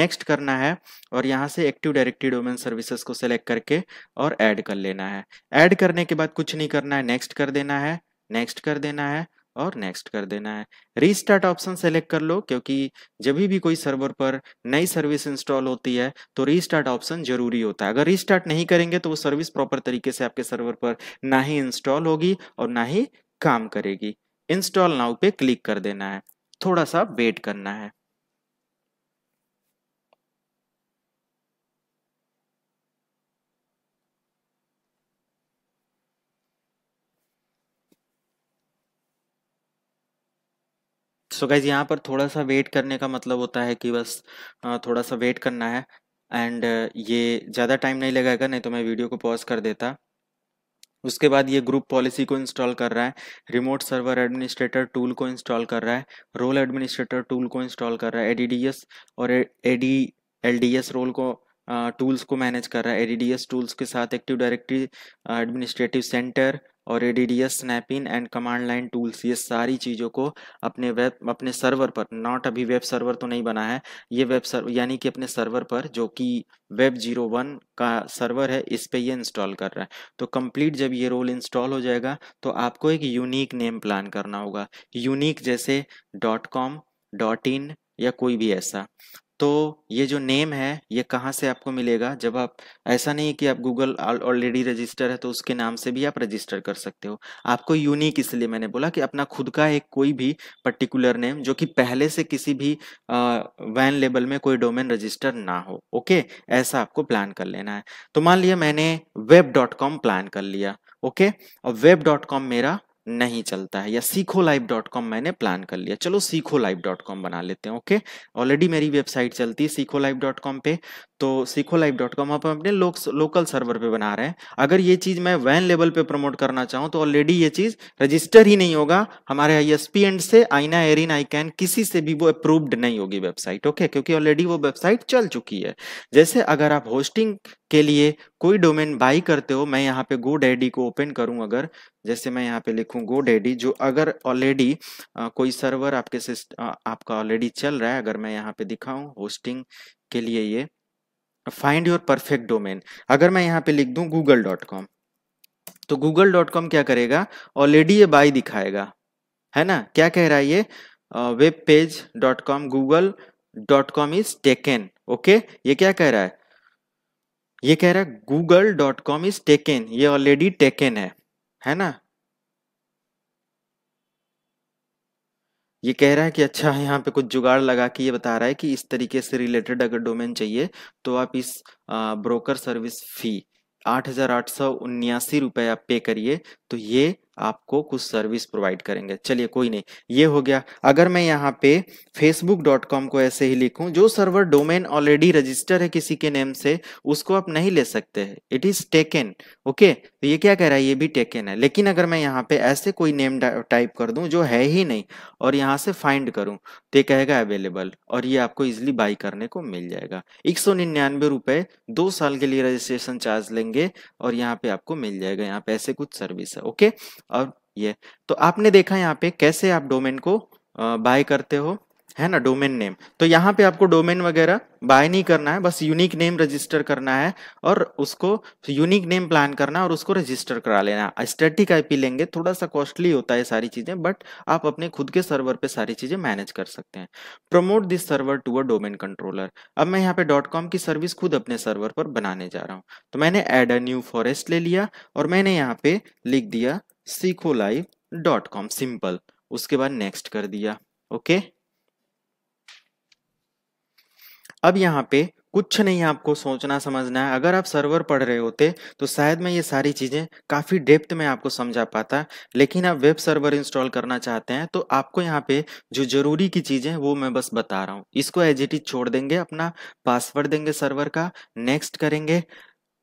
नेक्स्ट करना है और यहाँ से एक्टिव डायरेक्टरी डोमेन सर्विसेज को सेलेक्ट करके और ऐड कर लेना है। ऐड करने के बाद कुछ नहीं करना है, नेक्स्ट कर देना है, नेक्स्ट कर देना है और नेक्स्ट कर देना है। रीस्टार्ट ऑप्शन सेलेक्ट कर लो, क्योंकि जब भी कोई सर्वर पर नई सर्विस इंस्टॉल होती है तो रीस्टार्ट ऑप्शन जरूरी होता है। अगर रीस्टार्ट नहीं करेंगे तो वो सर्विस प्रॉपर तरीके से आपके सर्वर पर ना ही इंस्टॉल होगी और ना ही काम करेगी। इंस्टॉल नाउ पे क्लिक कर देना है, थोड़ा सा वेट करना है। सो गाइज, यहाँ पर थोड़ा सा वेट करने का मतलब होता है कि बस थोड़ा सा वेट करना है एंड ये ज़्यादा टाइम नहीं लगाएगा, नहीं तो मैं वीडियो को पॉज कर देता। उसके बाद ये ग्रुप पॉलिसी को इंस्टॉल कर रहा है, रिमोट सर्वर एडमिनिस्ट्रेटर टूल को इंस्टॉल कर रहा है, रोल एडमिनिस्ट्रेटर टूल को इंस्टॉल कर रहा है, ADDS और ADLDS रोल को टूल्स को मैनेज कर रहा है। ADDS टूल्स के साथ एक्टिव डायरेक्टरी एडमिनिस्ट्रेटिव सेंटर और ADDS snapping and command line tools, ये सारी चीज़ों को अपने सर्वर पर, नॉट अभी वेब सर्वर तो नहीं बना है, ये वेब सर्वर यानी कि अपने सर्वर पर जो कि वेब 01 का सर्वर है इस पे ये इंस्टॉल कर रहा है। तो कंप्लीट जब ये रोल इंस्टॉल हो जाएगा तो आपको एक यूनिक नेम प्लान करना होगा, यूनिक जैसे .com, .in या कोई भी ऐसा। तो ये जो नेम है ये कहाँ से आपको मिलेगा, जब आप, ऐसा नहीं कि आप गूगल ऑलरेडी रजिस्टर है तो उसके नाम से भी आप रजिस्टर कर सकते हो। आपको यूनिक इसलिए मैंने बोला कि अपना खुद का एक कोई भी पर्टिकुलर नेम जो कि पहले से किसी भी वैन लेवल में कोई डोमेन रजिस्टर ना हो। ओके, ऐसा आपको प्लान कर लेना है। तो मान लिया मैंने web.com प्लान कर लिया। ओके, और web.com मेरा नहीं चलता है, या Sikholive.com मैंने प्लान कर लिया, चलो Sikholive.com बना लेते हैं। ओके, ऑलरेडी मेरी वेबसाइट चलती है Sikholive.com पे, तो Sikholive.com आप अपने लोकल सर्वर पे बना रहे हैं। अगर ये चीज़ मैं वैन लेवल पे प्रमोट करना चाहूँ तो ऑलरेडी ये चीज़ रजिस्टर ही नहीं होगा हमारे ISP एंड से, आइना एरिन आईकैन किसी से भी वो अप्रूव्ड नहीं होगी वेबसाइट। ओके, क्योंकि ऑलरेडी वो वेबसाइट चल चुकी है। जैसे अगर आप होस्टिंग के लिए कोई डोमेन बाई करते हो, मैं यहाँ पे GoDaddy को ओपन करूँ, अगर जैसे मैं यहाँ पे रखूँ गो डैडी, जो अगर ऑलरेडी कोई सर्वर आपके आपका ऑलरेडी चल रहा है। अगर मैं यहाँ पे दिखाऊँ होस्टिंग के लिए ये फाइंड योर परफेक्ट डोमेन, अगर मैं यहाँ पे लिख दूँ google.com, तो google.com क्या करेगा, ऑलरेडी ये बाई दिखाएगा, है ना। क्या कह रहा है ये, web page dot com google.com is taken, okay. ये क्या कह रहा है, ये कह रहा है google.com इज टेकन, ये ऑलरेडी टेकन है ना। ये कह रहा है कि अच्छा, यहाँ पे कुछ जुगाड़ लगा के ये बता रहा है कि इस तरीके से रिलेटेड अगर डोमेन चाहिए तो आप इस ब्रोकर सर्विस फी 8,879 रुपये आप पे करिए, तो ये आपको कुछ सर्विस प्रोवाइड करेंगे। चलिए कोई नहीं, ये हो गया। अगर मैं यहाँ पे facebook.com को ऐसे ही लिखूँ, जो सर्वर डोमेन ऑलरेडी रजिस्टर है किसी के नेम से, उसको आप नहीं ले सकते हैं, इट इज़ टेकन, ओके। तो ये क्या कह रहा है, ये भी टेकन है। लेकिन अगर मैं यहाँ पे ऐसे कोई नेम टाइप कर दूँ जो है ही नहीं, और यहाँ से फाइंड करूँ, तो ये कहेगा अवेलेबल, और ये आपको ईजिली बाई करने को मिल जाएगा। 199 रुपये 2 साल के लिए रजिस्ट्रेशन चार्ज लेंगे, और यहाँ पे आपको मिल जाएगा। यहाँ पे ऐसे कुछ सर्विस है, ओके। और ये तो आपने देखा यहाँ पे कैसे आप डोमेन को बाय करते हो, है ना, डोमेन नेम। तो यहाँ पे आपको डोमेन वगैरह बाय नहीं करना है, बस यूनिक नेम रजिस्टर करना है, और उसको यूनिक नेम प्लान करना है और उसको रजिस्टर करा लेना है। स्टैटिक आईपी लेंगे, थोड़ा सा कॉस्टली होता है सारी चीज़ें, बट आप अपने खुद के सर्वर पे सारी चीज़ें मैनेज कर सकते हैं। Promote this server to a domain controller. अब मैं यहाँ पे .com की सर्विस खुद अपने सर्वर पर बनाने जा रहा हूँ, तो मैंने एड अ न्यू फॉरेस्ट ले लिया और मैंने यहाँ पे लिख दिया Sikholive.com, सिंपल। उसके बाद नेक्स्ट कर दिया, ओके। अब यहाँ पे कुछ नहीं आपको सोचना समझना है। अगर आप सर्वर पढ़ रहे होते तो शायद मैं ये सारी चीज़ें काफ़ी डेप्थ में आपको समझा पाता, लेकिन आप वेब सर्वर इंस्टॉल करना चाहते हैं तो आपको यहाँ पे जो ज़रूरी की चीज़ें वो मैं बस बता रहा हूँ। इसको एज इट इज छोड़ देंगे, अपना पासवर्ड देंगे सर्वर का, नेक्स्ट करेंगे,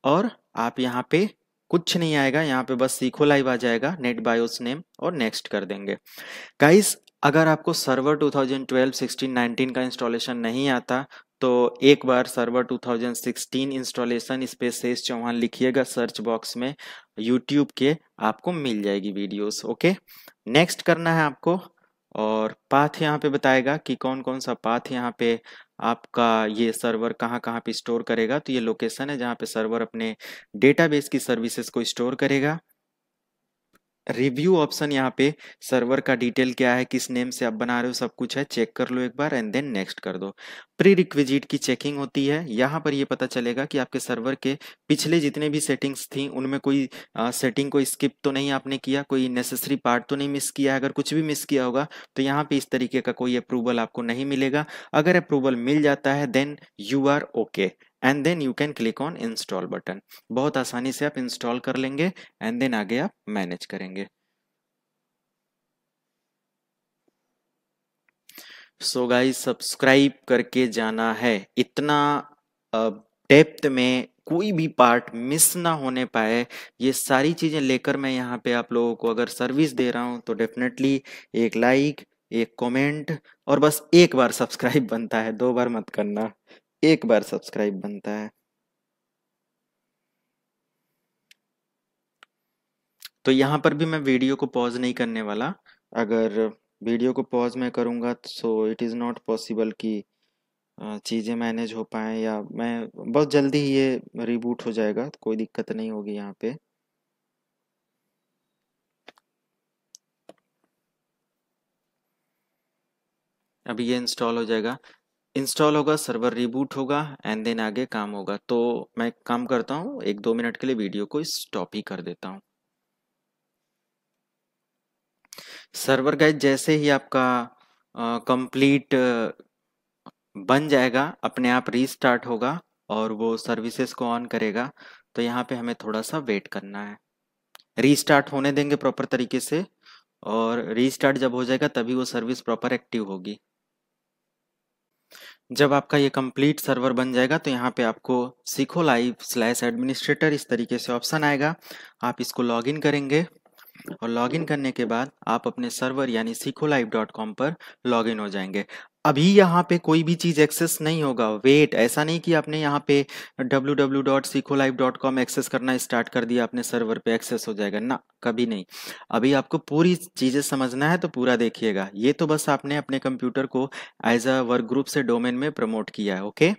और आप यहाँ पे कुछ नहीं आएगा, यहाँ पे बस Sikholive आ जाएगा, NetBIOS नेम, और नेक्स्ट कर देंगे। गाइस, अगर आपको सर्वर 2012, 16, 19 का इंस्टॉलेशन नहीं आता तो एक बार सर्वर 2016 इंस्टॉलेशन /S54 लिखिएगा सर्च बॉक्स में, यूट्यूब के आपको मिल जाएगी वीडियोस, ओके। नेक्स्ट करना है आपको, और पाथ यहाँ पे बताएगा कि कौन कौन सा पाथ यहाँ पे आपका ये सर्वर कहाँ कहाँ पे स्टोर करेगा। तो ये लोकेशन है जहाँ पे सर्वर अपने डेटाबेस की सर्विसेज को स्टोर करेगा। रिव्यू ऑप्शन यहाँ पे सर्वर का डिटेल क्या है, किस नेम से आप बना रहे हो, सब कुछ है, चेक कर लो एक बार, एंड देन नेक्स्ट कर दो। प्री रिक्विजिट की चेकिंग होती है, यहाँ पर ये पता चलेगा कि आपके सर्वर के पिछले जितने भी सेटिंग्स थी उनमें कोई सेटिंग को स्किप तो नहीं आपने किया, कोई नेसेसरी पार्ट तो नहीं मिस किया। अगर कुछ भी मिस किया होगा तो यहाँ पे इस तरीके का कोई अप्रूवल आपको नहीं मिलेगा। अगर अप्रूवल मिल जाता है then you are okay, and then you can click on install button. बहुत आसानी से आप इंस्टॉल कर लेंगे, एंड देन आगे आप मैनेज करेंगे। सो गाइस, सब्सक्राइब करके जाना है, इतना डेप्थ में कोई भी पार्ट मिस ना होने पाए। ये सारी चीज़ें लेकर मैं यहाँ पे आप लोगों को अगर सर्विस दे रहा हूँ तो डेफिनेटली एक लाइक, एक कमेंट, और बस एक बार सब्सक्राइब बनता है, 2 बार मत करना, एक बार सब्सक्राइब बनता है। तो यहाँ पर भी मैं वीडियो को पॉज नहीं करने वाला, अगर वीडियो को पॉज मैं करूँगा so it is not possible कि चीज़ें मैनेज हो पाएँ, या मैं बहुत जल्दी ही ये रिबूट हो जाएगा, कोई दिक्कत नहीं होगी यहाँ पे। अभी ये इंस्टॉल हो जाएगा, इंस्टॉल होगा, सर्वर रिबूट होगा, एंड देन आगे काम होगा। तो मैं काम करता हूँ, 1-2 मिनट के लिए वीडियो को स्टॉप ही कर देता हूँ। सर्वर गाइस जैसे ही आपका कंप्लीट बन जाएगा, अपने आप रीस्टार्ट होगा और वो सर्विसेज को ऑन करेगा। तो यहाँ पे हमें थोड़ा सा वेट करना है, रीस्टार्ट होने देंगे प्रॉपर तरीके से, और रीस्टार्ट जब हो जाएगा तभी वो सर्विस प्रॉपर एक्टिव होगी। जब आपका ये कंप्लीट सर्वर बन जाएगा तो यहाँ पे आपको Sikholive/administrator इस तरीके से ऑप्शन आएगा। आप इसको लॉगिन करेंगे, और लॉगिन करने के बाद आप अपने सर्वर यानी Sikholive.com पर लॉगिन हो जाएंगे। अभी यहाँ पे कोई भी चीज़ एक्सेस नहीं होगा। वेट, ऐसा नहीं कि आपने यहाँ पे www.sikholive.com एक्सेस करना स्टार्ट कर दिया, अपने सर्वर पे एक्सेस हो जाएगा ना, कभी नहीं। अभी आपको पूरी चीज़ें समझना है तो पूरा देखिएगा। ये तो बस आपने अपने कंप्यूटर को एज अ वर्क ग्रुप से डोमेन में प्रमोट किया है, ओके।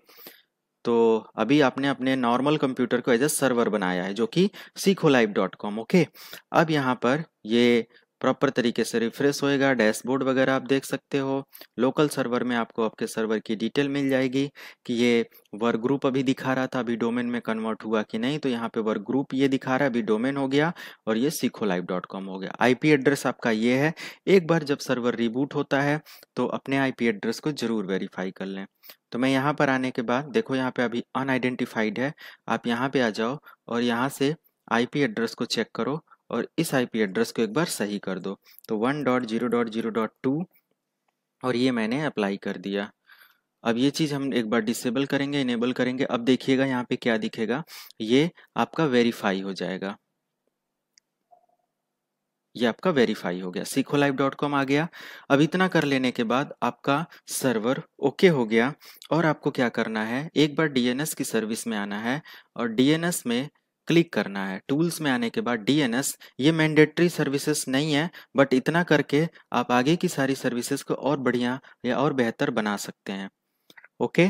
तो अभी आपने अपने नॉर्मल कंप्यूटर को एज अ सर्वर बनाया है जो कि sikholive.com, ओके। अब यहाँ पर ये प्रॉपर तरीके से रिफ्रेश होएगा, डैशबोर्ड वगैरह आप देख सकते हो। लोकल सर्वर में आपको आपके सर्वर की डिटेल मिल जाएगी कि ये वर्क ग्रुप अभी दिखा रहा था, अभी डोमेन में कन्वर्ट हुआ कि नहीं। तो यहाँ पे वर्क ग्रुप ये दिखा रहा है, अभी डोमेन हो गया और ये sikholive.com हो गया। आईपी एड्रेस आपका ये है। एक बार जब सर्वर रिबूट होता है तो अपने आईपी एड्रेस को जरूर वेरीफाई कर लें। तो मैं यहाँ पर आने के बाद देखो यहाँ पे अभी अनआइडेंटिफाइड है, आप यहाँ पे आ जाओ और यहाँ से आईपी एड्रेस को चेक करो और इस आईपी एड्रेस को एक बार सही कर दो। तो 1.0.0.2 और ये मैंने अप्लाई कर दिया। अब ये चीज़ हम एक बार डिसेबल करेंगे, इनेबल करेंगे। अब देखिएगा यहाँ पे क्या दिखेगा, ये आपका वेरीफाई हो जाएगा। ये आपका वेरीफाई हो गया, sikholive.com आ गया। अब इतना कर लेने के बाद आपका सर्वर ओके हो गया। और आपको क्या करना है, एक बार डीएनएस की सर्विस में आना है और डीएनएस में क्लिक करना है। टूल्स में आने के बाद डीएनएस, ये मैंडेटरी सर्विसेज नहीं है, बट इतना करके आप आगे की सारी सर्विसेज को और बढ़िया या और बेहतर बना सकते हैं, ओके।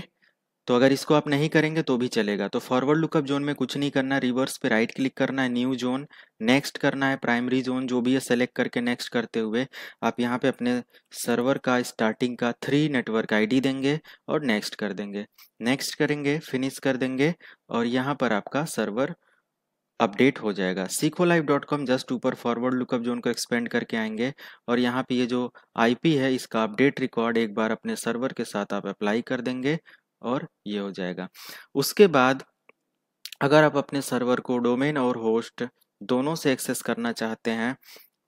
तो अगर इसको आप नहीं करेंगे तो भी चलेगा। तो फॉरवर्ड लुकअप जोन में कुछ नहीं करना, रिवर्स पे राइट क्लिक करना है, न्यू जोन, नेक्स्ट करना है, प्राइमरी जोन जो भी है सेलेक्ट करके नेक्स्ट करते हुए आप यहाँ पे अपने सर्वर का स्टार्टिंग का 3 नेटवर्क आईडी देंगे और नेक्स्ट कर देंगे, नेक्स्ट करेंगे, फिनिश कर देंगे और यहाँ पर आपका सर्वर अपडेट हो जाएगा। sikholive.com जस्ट ऊपर फॉरवर्ड लुकअप जोन को एक्सपेंड करके आएंगे और यहाँ पे ये जो आईपी है इसका अपडेट रिकॉर्ड एक बार अपने सर्वर के साथ आप अप्लाई कर देंगे और ये हो जाएगा। उसके बाद अगर आप अपने सर्वर को डोमेन और होस्ट दोनों से एक्सेस करना चाहते हैं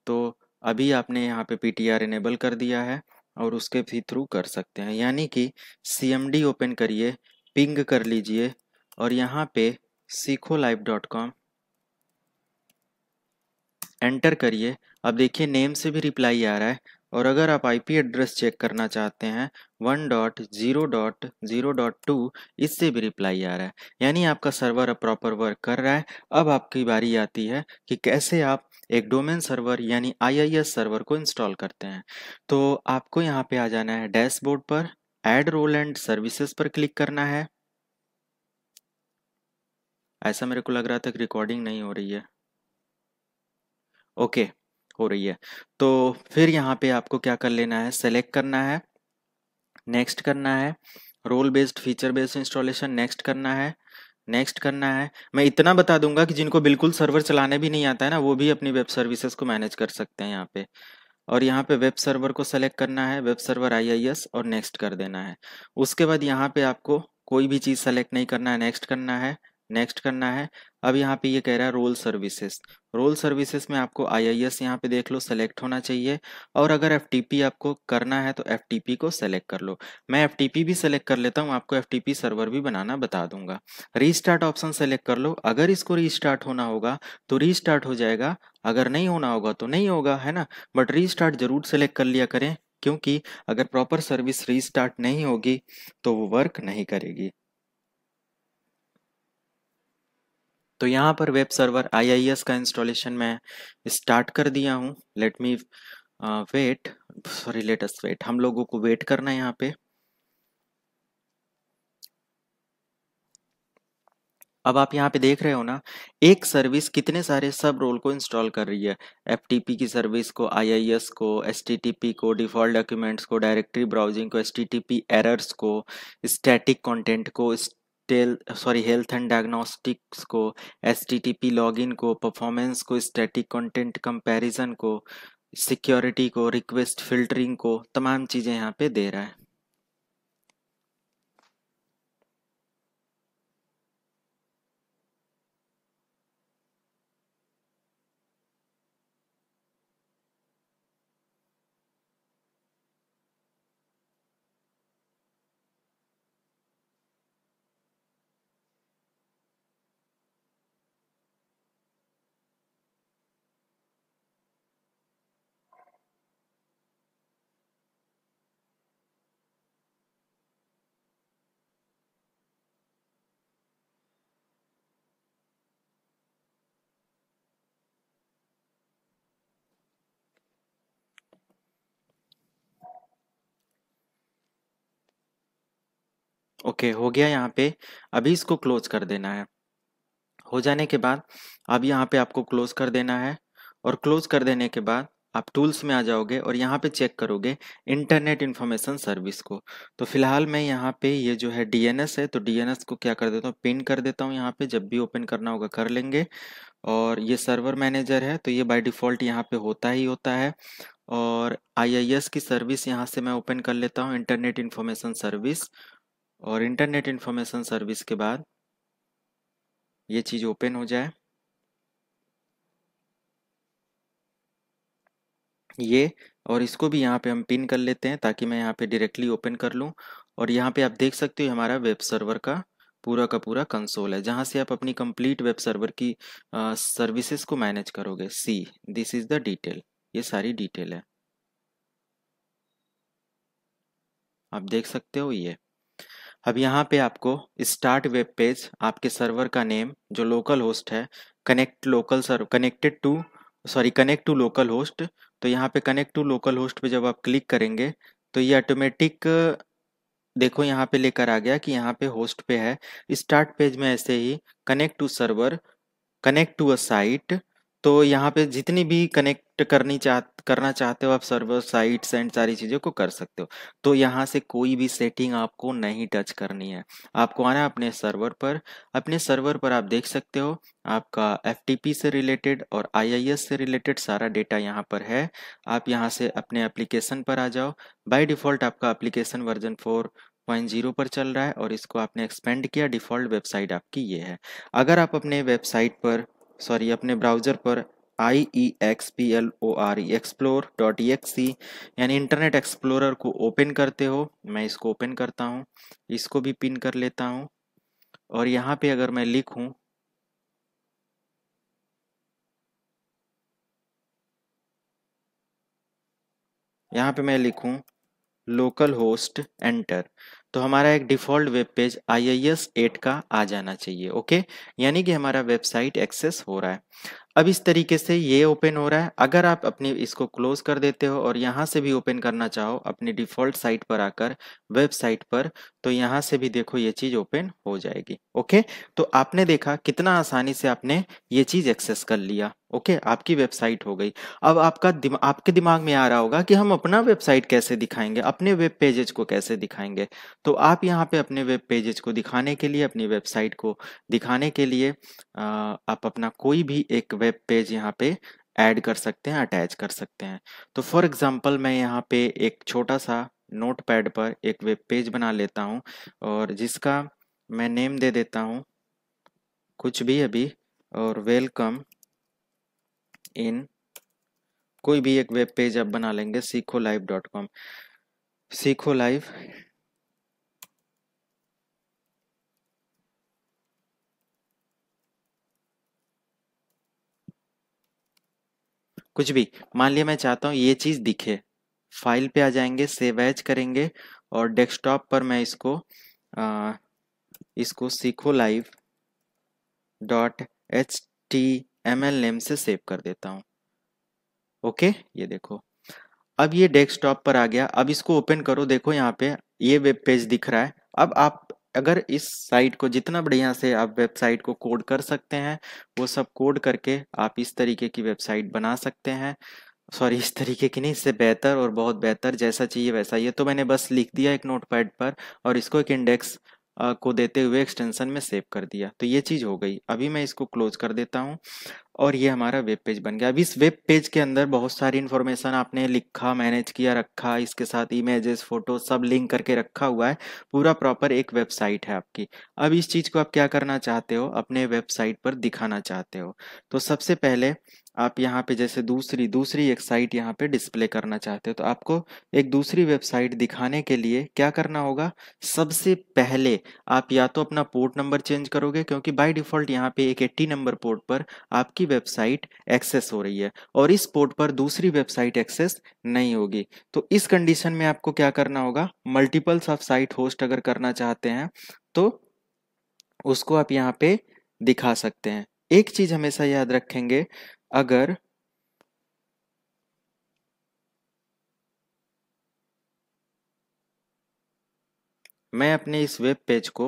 तो अभी आपने यहाँ पे PTR इनेबल कर दिया है और उसके भी थ्रू कर सकते हैं। यानी कि CMD ओपन करिए, पिंग कर लीजिए और यहाँ पे sikholive.com एंटर करिए। अब देखिए नेम से भी रिप्लाई आ रहा है। और अगर आप आईपी एड्रेस चेक करना चाहते हैं 1.0.0.2, इससे भी रिप्लाई आ रहा है। यानी आपका सर्वर अब प्रॉपर वर्क कर रहा है। अब आपकी बारी आती है कि कैसे आप एक डोमेन सर्वर यानी IIS सर्वर को इंस्टॉल करते हैं। तो आपको यहाँ पे आ जाना है, डैशबोर्ड पर ऐड रोल एंड सर्विसेज पर क्लिक करना है। ऐसा मेरे को लग रहा था कि रिकॉर्डिंग नहीं हो रही है, ओके हो रही है। तो फिर यहाँ पे आपको क्या कर लेना है, सेलेक्ट करना है, नेक्स्ट करना है, role based feature based installation, next करना है, नेक्स्ट करना है। मैं इतना बता दूंगा कि जिनको बिल्कुल सर्वर चलाने भी नहीं आता है ना, वो भी अपनी वेब सर्विसेज को मैनेज कर सकते हैं यहाँ पे। और यहाँ पे वेब सर्वर को सेलेक्ट करना है, वेब सर्वर IIS और नेक्स्ट कर देना है। उसके बाद यहाँ पे आपको कोई भी चीज़ सेलेक्ट नहीं करना है, नेक्स्ट करना है, नेक्स्ट करना है। अब यहाँ पे ये कह रहा है रोल सर्विसेज, रोल सर्विसेज में आपको IIS यहाँ पे देख लो, सेलेक्ट होना चाहिए। और अगर FTP आपको करना है तो FTP को सेलेक्ट कर लो। मैं FTP भी सेलेक्ट कर लेता हूँ, आपको FTP सर्वर भी बनाना बता दूंगा। रीस्टार्ट ऑप्शन सेलेक्ट कर लो, अगर इसको रीस्टार्ट होना होगा तो रीस्टार्ट हो जाएगा, अगर नहीं होना होगा तो नहीं होगा, है ना। बट रीस्टार्ट जरूर सेलेक्ट कर लिया करें, क्योंकि अगर प्रॉपर सर्विस रीस्टार्ट नहीं होगी तो वो वर्क नहीं करेगी। तो यहाँ पर वेब सर्वर IIS का इंस्टॉलेशन मैं स्टार्ट कर दिया हूँ। लेट अस वेट, हम लोगों को वेट करना है यहाँ पे। अब आप यहाँ पे देख रहे हो ना, एक सर्विस कितने सारे सब रोल को इंस्टॉल कर रही है। FTP की सर्विस को, IIS को, HTTP को, डिफ़ॉल्ट डॉक्यूमेंट्स को, डायरेक्टरी ब्राउजिंग को, HTTP एरर्स को, स्टैटिक कंटेंट को, हेल्थ एंड डायग्नोस्टिक्स को, HTTP लॉगिन को, परफॉर्मेंस को, स्टैटिक कंटेंट कंपैरिजन को, सिक्योरिटी को, रिक्वेस्ट फिल्टरिंग को, तमाम चीज़ें यहाँ पे दे रहा है। ओके हो गया यहाँ पे। अभी इसको क्लोज कर देना है। हो जाने के बाद अब यहाँ पे आपको क्लोज कर देना है और क्लोज कर देने के बाद आप टूल्स में आ जाओगे और यहाँ पे चेक करोगे इंटरनेट इन्फॉर्मेशन सर्विस को। तो फिलहाल मैं यहाँ पे ये जो है डीएनएस है, तो डीएनएस को क्या कर देता हूँ, पिन कर देता हूँ यहाँ पे, जब भी ओपन करना होगा कर लेंगे। और ये सर्वर मैनेजर है तो ये बाय डिफ़ॉल्ट यहाँ पे होता ही होता है। और आईआईएस की सर्विस यहाँ से मैं ओपन कर लेता हूँ, इंटरनेट इन्फॉर्मेशन सर्विस। और इंटरनेट इन्फॉर्मेशन सर्विस के बाद ये चीज़ ओपन हो जाए। ये और इसको भी यहाँ पे हम पिन कर लेते हैं ताकि मैं यहाँ पे डायरेक्टली ओपन कर लूँ। और यहाँ पे आप देख सकते हो हमारा वेब सर्वर का पूरा कंसोल है, जहाँ से आप अपनी कंप्लीट वेब सर्वर की सर्विसेज को मैनेज करोगे। See this is the detail, ये सारी डिटेल है, आप देख सकते हो ये। अब यहाँ पे आपको स्टार्ट वेब पेज, आपके सर्वर का नेम जो लोकल होस्ट है, कनेक्ट टू लोकल होस्ट। तो यहाँ पे कनेक्ट टू लोकल होस्ट पे जब आप क्लिक करेंगे तो ये ऑटोमेटिक देखो यहाँ पे लेकर आ गया कि यहाँ पे होस्ट पे है। स्टार्ट पेज में ऐसे ही connect to server, connect to a site, तो यहाँ पे जितनी भी कनेक्ट करना चाहते हो आप सर्वर, साइट्स एंड सारी चीज़ों को कर सकते हो। तो यहाँ से कोई भी सेटिंग आपको नहीं टच करनी है। आपको आना अपने सर्वर पर। अपने सर्वर पर आप देख सकते हो आपका FTP से रिलेटेड और IIS से रिलेटेड सारा डेटा यहाँ पर है। आप यहाँ से अपने एप्लीकेशन पर आ जाओ। बाय डिफ़ॉल्ट आपका एप्लीकेशन वर्जन 4.0 पर चल रहा है और इसको आपने एक्सपेंड किया। डिफ़ॉल्ट वेबसाइट आपकी ये है। अगर आप अपने वेबसाइट पर अपने ब्राउज़र पर IEXPLORE.exe यानी इंटरनेट एक्सप्लोरर को ओपन करते हो। मैं इसको ओपन करता हूँ, इसको भी पिन कर लेता हूँ। और यहाँ पे अगर मैं लिखूँ लोकल होस्ट एंटर, तो हमारा एक डिफ़ॉल्ट वेब पेज IIS 8 का आ जाना चाहिए। ओके, यानी कि हमारा वेबसाइट एक्सेस हो रहा है। अब इस तरीके से ये ओपन हो रहा है। अगर आप अपने इसको क्लोज कर देते हो और यहाँ से भी ओपन करना चाहो अपनी डिफ़ॉल्ट साइट पर आकर वेबसाइट पर, तो यहाँ से भी देखो ये चीज़ ओपन हो जाएगी। ओके, तो आपने देखा कितना आसानी से आपने ये चीज़ एक्सेस कर लिया। ओके, आपकी वेबसाइट हो गई। अब आपके दिमाग में आ रहा होगा कि हम अपना वेबसाइट कैसे दिखाएंगे, अपने वेब पेजेज को कैसे दिखाएंगे। तो आप यहाँ पे अपने वेब पेजेज को दिखाने के लिए, अपनी वेबसाइट को दिखाने के लिए आप अपना कोई भी एक वेब पेज यहाँ पे ऐड कर सकते हैं, अटैच कर सकते हैं। तो फॉर एग्जांपल मैं यहाँ पे एक छोटा सा नोटपैड पर एक वेब पेज बना लेता हूँ और जिसका मैं नेम दे देता हूँ कुछ भी अभी, और वेलकम इन कोई भी एक वेब पेज आप बना लेंगे। Sikholive.com कुछ भी मान लिया मैं चाहता हूँ ये चीज़ दिखे। फाइल पे आ जाएंगे, सेव एज करेंगे और डेस्कटॉप पर मैं इसको Sikholive.html नेम से सेव कर देता हूँ। ओके, ये देखो अब ये डेस्कटॉप पर आ गया। अब इसको ओपन करो, देखो यहाँ पे ये वेब पेज दिख रहा है। अब आप अगर इस साइट को जितना बढ़िया से आप वेबसाइट को कोड कर सकते हैं वो सब कोड करके आप इस तरीके की वेबसाइट बना सकते हैं। इस तरीके की नहीं, इससे बेहतर और बहुत बेहतर, जैसा चाहिए वैसा। ये तो मैंने बस लिख दिया एक नोटपैड पर और इसको एक इंडेक्स को देते हुए एक्सटेंशन में सेव कर दिया। तो ये चीज़ हो गई। अभी मैं इसको क्लोज कर देता हूँ और ये हमारा वेब पेज बन गया। अब इस वेब पेज के अंदर बहुत सारी इन्फॉर्मेशन आपने लिखा, मैनेज किया, रखा, इसके साथ इमेजेस, फोटो सब लिंक करके रखा हुआ है। पूरा प्रॉपर एक वेबसाइट है आपकी। अब इस चीज़ को आप क्या करना चाहते हो, अपने वेबसाइट पर दिखाना चाहते हो। तो सबसे पहले आप यहाँ पे जैसे दूसरी एक साइट यहाँ पे डिस्प्ले करना चाहते हो, तो आपको एक दूसरी वेबसाइट दिखाने के लिए क्या करना होगा। सबसे पहले आप या तो अपना पोर्ट नंबर चेंज करोगे, क्योंकि बाय डिफ़ॉल्ट यहाँ पे एक 80 नंबर पोर्ट पर आपकी वेबसाइट एक्सेस हो रही है और इस पोर्ट पर दूसरी वेबसाइट एक्सेस नहीं होगी। तो इस कंडीशन में आपको क्या करना होगा, मल्टीपल्स ऑफ साइट होस्ट अगर करना चाहते हैं तो उसको आप यहाँ पे दिखा सकते हैं। एक चीज़ हमेशा याद रखेंगे, अगर मैं अपने इस वेब पेज को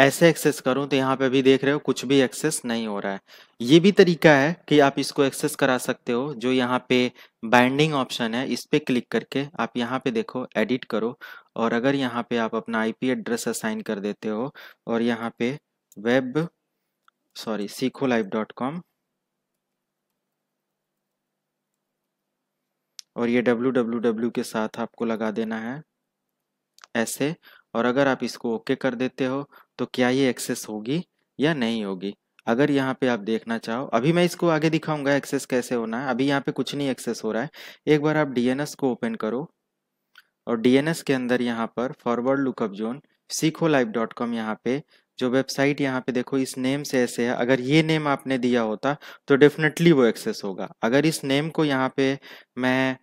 ऐसे एक्सेस करूं तो यहाँ पे भी देख रहे हो कुछ भी एक्सेस नहीं हो रहा है। ये भी तरीका है कि आप इसको एक्सेस करा सकते हो। जो यहाँ पे बाइंडिंग ऑप्शन है इस पे क्लिक करके आप यहाँ पे देखो एडिट करो, और अगर यहाँ पे आप अपना आईपी एड्रेस असाइन कर देते हो और यहाँ पे Sikholive.com और ये www के साथ आपको लगा देना है ऐसे, और अगर आप इसको ओके कर देते हो तो क्या ये एक्सेस होगी या नहीं होगी। अगर यहाँ पे आप देखना चाहो, अभी मैं इसको आगे दिखाऊंगा एक्सेस कैसे होना है, अभी यहाँ पे कुछ नहीं एक्सेस हो रहा है। एक बार आप DNS को ओपन करो और DNS के अंदर यहाँ पर फॉरवर्ड लुकअप जोन Sikholive.com, यहाँ पे जो वेबसाइट यहाँ पे देखो इस नेम से ऐसे है, अगर ये नेम आपने दिया होता तो डेफिनेटली वो एक्सेस होगा। अगर इस नेम को यहाँ पे मैं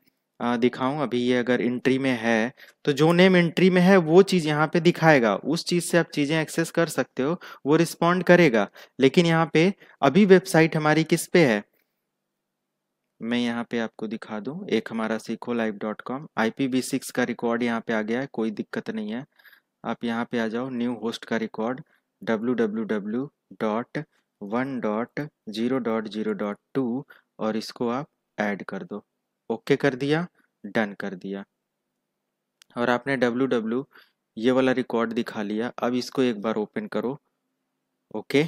दिखाऊं, अभी ये अगर एंट्री में है तो जो नेम एंट्री में है वो चीज़ यहाँ पे दिखाएगा, उस चीज़ से आप चीज़ें एक्सेस कर सकते हो, वो रिस्पॉन्ड करेगा। लेकिन यहाँ पे अभी वेबसाइट हमारी किस पे है, मैं यहाँ पे आपको दिखा दूं, एक हमारा Sikholive.com IPv6 का रिकॉर्ड यहाँ पे आ गया है, कोई दिक्कत नहीं है। आप यहाँ पे आ जाओ, न्यू होस्ट का रिकॉर्ड www.1.0.0.2 और इसको आप ऐड कर दो, ओके कर दिया, डन कर दिया, और आपने www ये वाला रिकॉर्ड दिखा लिया। अब इसको एक बार ओपन करो, ओके,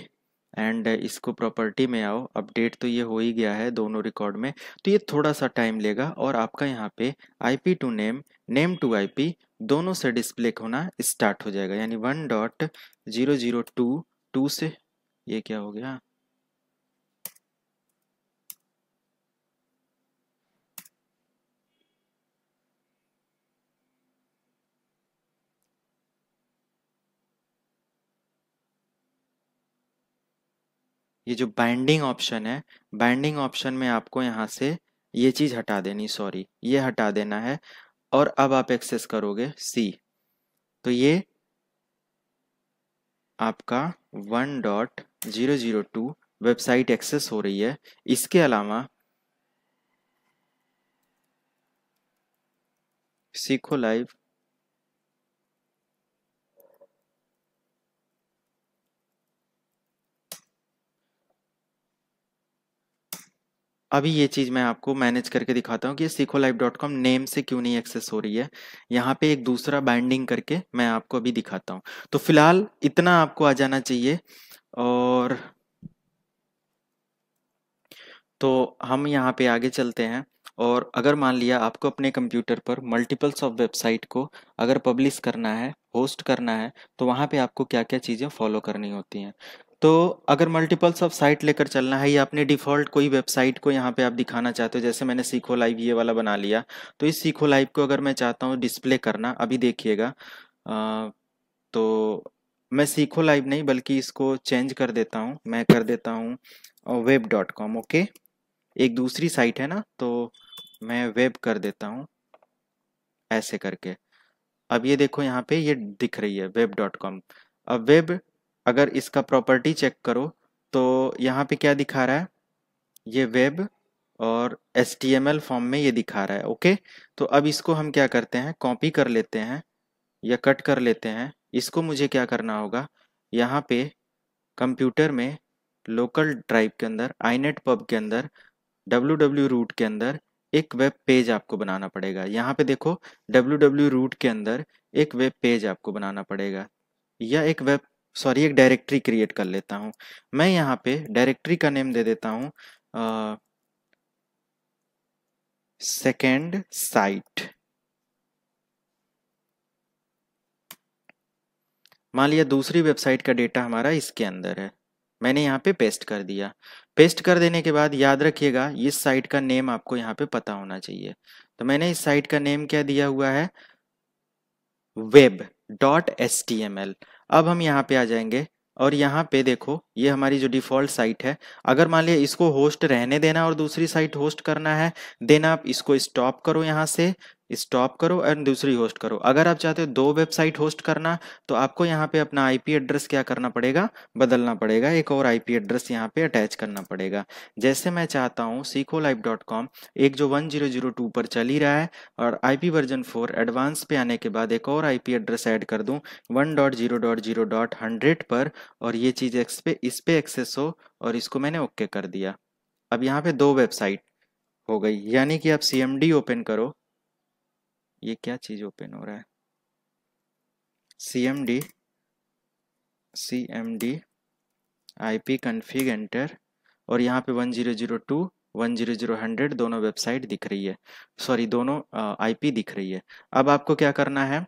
एंड इसको प्रॉपर्टी में आओ, अपडेट तो ये हो ही गया है दोनों रिकॉर्ड में, तो ये थोड़ा सा टाइम लेगा और आपका यहाँ पे IP to name, name to IP दोनों से डिस्प्ले होना स्टार्ट हो जाएगा, यानी 1.0.0.2 से ये क्या हो गया, ये जो बाइंडिंग ऑप्शन है, बाइंडिंग ऑप्शन में आपको यहाँ से ये चीज़ हटा देनी, सॉरी ये हटा देना है, और अब आप एक्सेस करोगे C, तो ये आपका 1.0.0.2 वेबसाइट एक्सेस हो रही है। इसके अलावा Sikholive अभी ये चीज़ मैं आपको मैनेज करके दिखाता हूँ कि Sikholive.com नेम से क्यों नहीं एक्सेस हो रही है। यहाँ पे एक दूसरा बाइंडिंग करके मैं आपको अभी दिखाता हूँ। तो फिलहाल इतना आपको आ जाना चाहिए, और तो हम यहाँ पे आगे चलते हैं। और अगर मान लिया आपको अपने कंप्यूटर पर मल्टीपल्स ऑफ वेबसाइट को अगर पब्लिश करना है, होस्ट करना है, तो वहाँ पे आपको क्या क्या चीज़ें फॉलो करनी होती हैं। तो अगर मल्टीपल्स ऑफ साइट लेकर चलना है या अपने डिफ़ॉल्ट कोई वेबसाइट को यहाँ पे आप दिखाना चाहते हो, जैसे मैंने Sikholive ये वाला बना लिया, तो इस Sikholive को अगर मैं चाहता हूँ डिस्प्ले करना, अभी देखिएगा, तो मैं Sikholive नहीं बल्कि इसको चेंज कर देता हूँ, मैं कर देता हूँ web.com, ओके, एक दूसरी साइट है ना, तो मैं वेब कर देता हूँ ऐसे करके। अब ये देखो यहाँ पे ये दिख रही है web.com। अब वेब अगर इसका प्रॉपर्टी चेक करो तो यहाँ पे क्या दिखा रहा है, ये वेब और HTML फॉर्म में ये दिखा रहा है, ओके। तो अब इसको हम क्या करते हैं, कॉपी कर लेते हैं या कट कर लेते हैं। इसको मुझे क्या करना होगा, यहाँ पे कंप्यूटर में लोकल ड्राइव के अंदर inetpub के अंदर www root के अंदर एक वेब पेज आपको बनाना पड़ेगा। यहाँ पे देखो www root के अंदर एक वेब पेज आपको बनाना पड़ेगा, या एक वेब सॉरी एक डायरेक्टरी क्रिएट कर लेता हूँ। मैं यहाँ पे डायरेक्टरी का नेम दे देता हूँ सेकेंड साइट। मान लिया दूसरी वेबसाइट का डेटा हमारा इसके अंदर है, मैंने यहाँ पे पेस्ट कर दिया। पेस्ट कर देने के बाद याद रखिएगा इस साइट का नेम आपको यहाँ पे पता होना चाहिए। तो मैंने इस साइट का नेम क्या दिया हुआ है, web.html। अब हम यहाँ पे आ जाएंगे और यहाँ पे देखो ये हमारी जो डिफ़ॉल्ट साइट है, अगर मान लिया इसको होस्ट रहने देना और दूसरी साइट होस्ट करना है, देन आप इसको स्टॉप करो यहाँ से, स्टॉप करो एंड दूसरी होस्ट करो। अगर आप चाहते हो दो वेबसाइट होस्ट करना तो आपको यहाँ पे अपना आईपी एड्रेस क्या करना पड़ेगा, बदलना पड़ेगा, एक और आईपी एड्रेस यहाँ पे अटैच करना पड़ेगा। जैसे मैं चाहता हूँ Sikholive.com एक जो 1002 पर चल ही रहा है और आईपी वर्जन 4 एडवांस पे आने के बाद एक और आईपी एड्रेस ऐड कर दूँ 1.0.0.100 पर, और ये चीज़ इस पे एक्सेस हो, और इसको मैंने ओके कर दिया। अब यहाँ पे दो वेबसाइट हो गई, यानी कि आप CMD ओपन करो, ये क्या चीज ओपन हो रहा है, CMD IP config एंटर, और यहाँ पे 1002 100 दोनों वेबसाइट दिख रही है, सॉरी दोनों IP दिख रही है। अब आपको क्या करना है,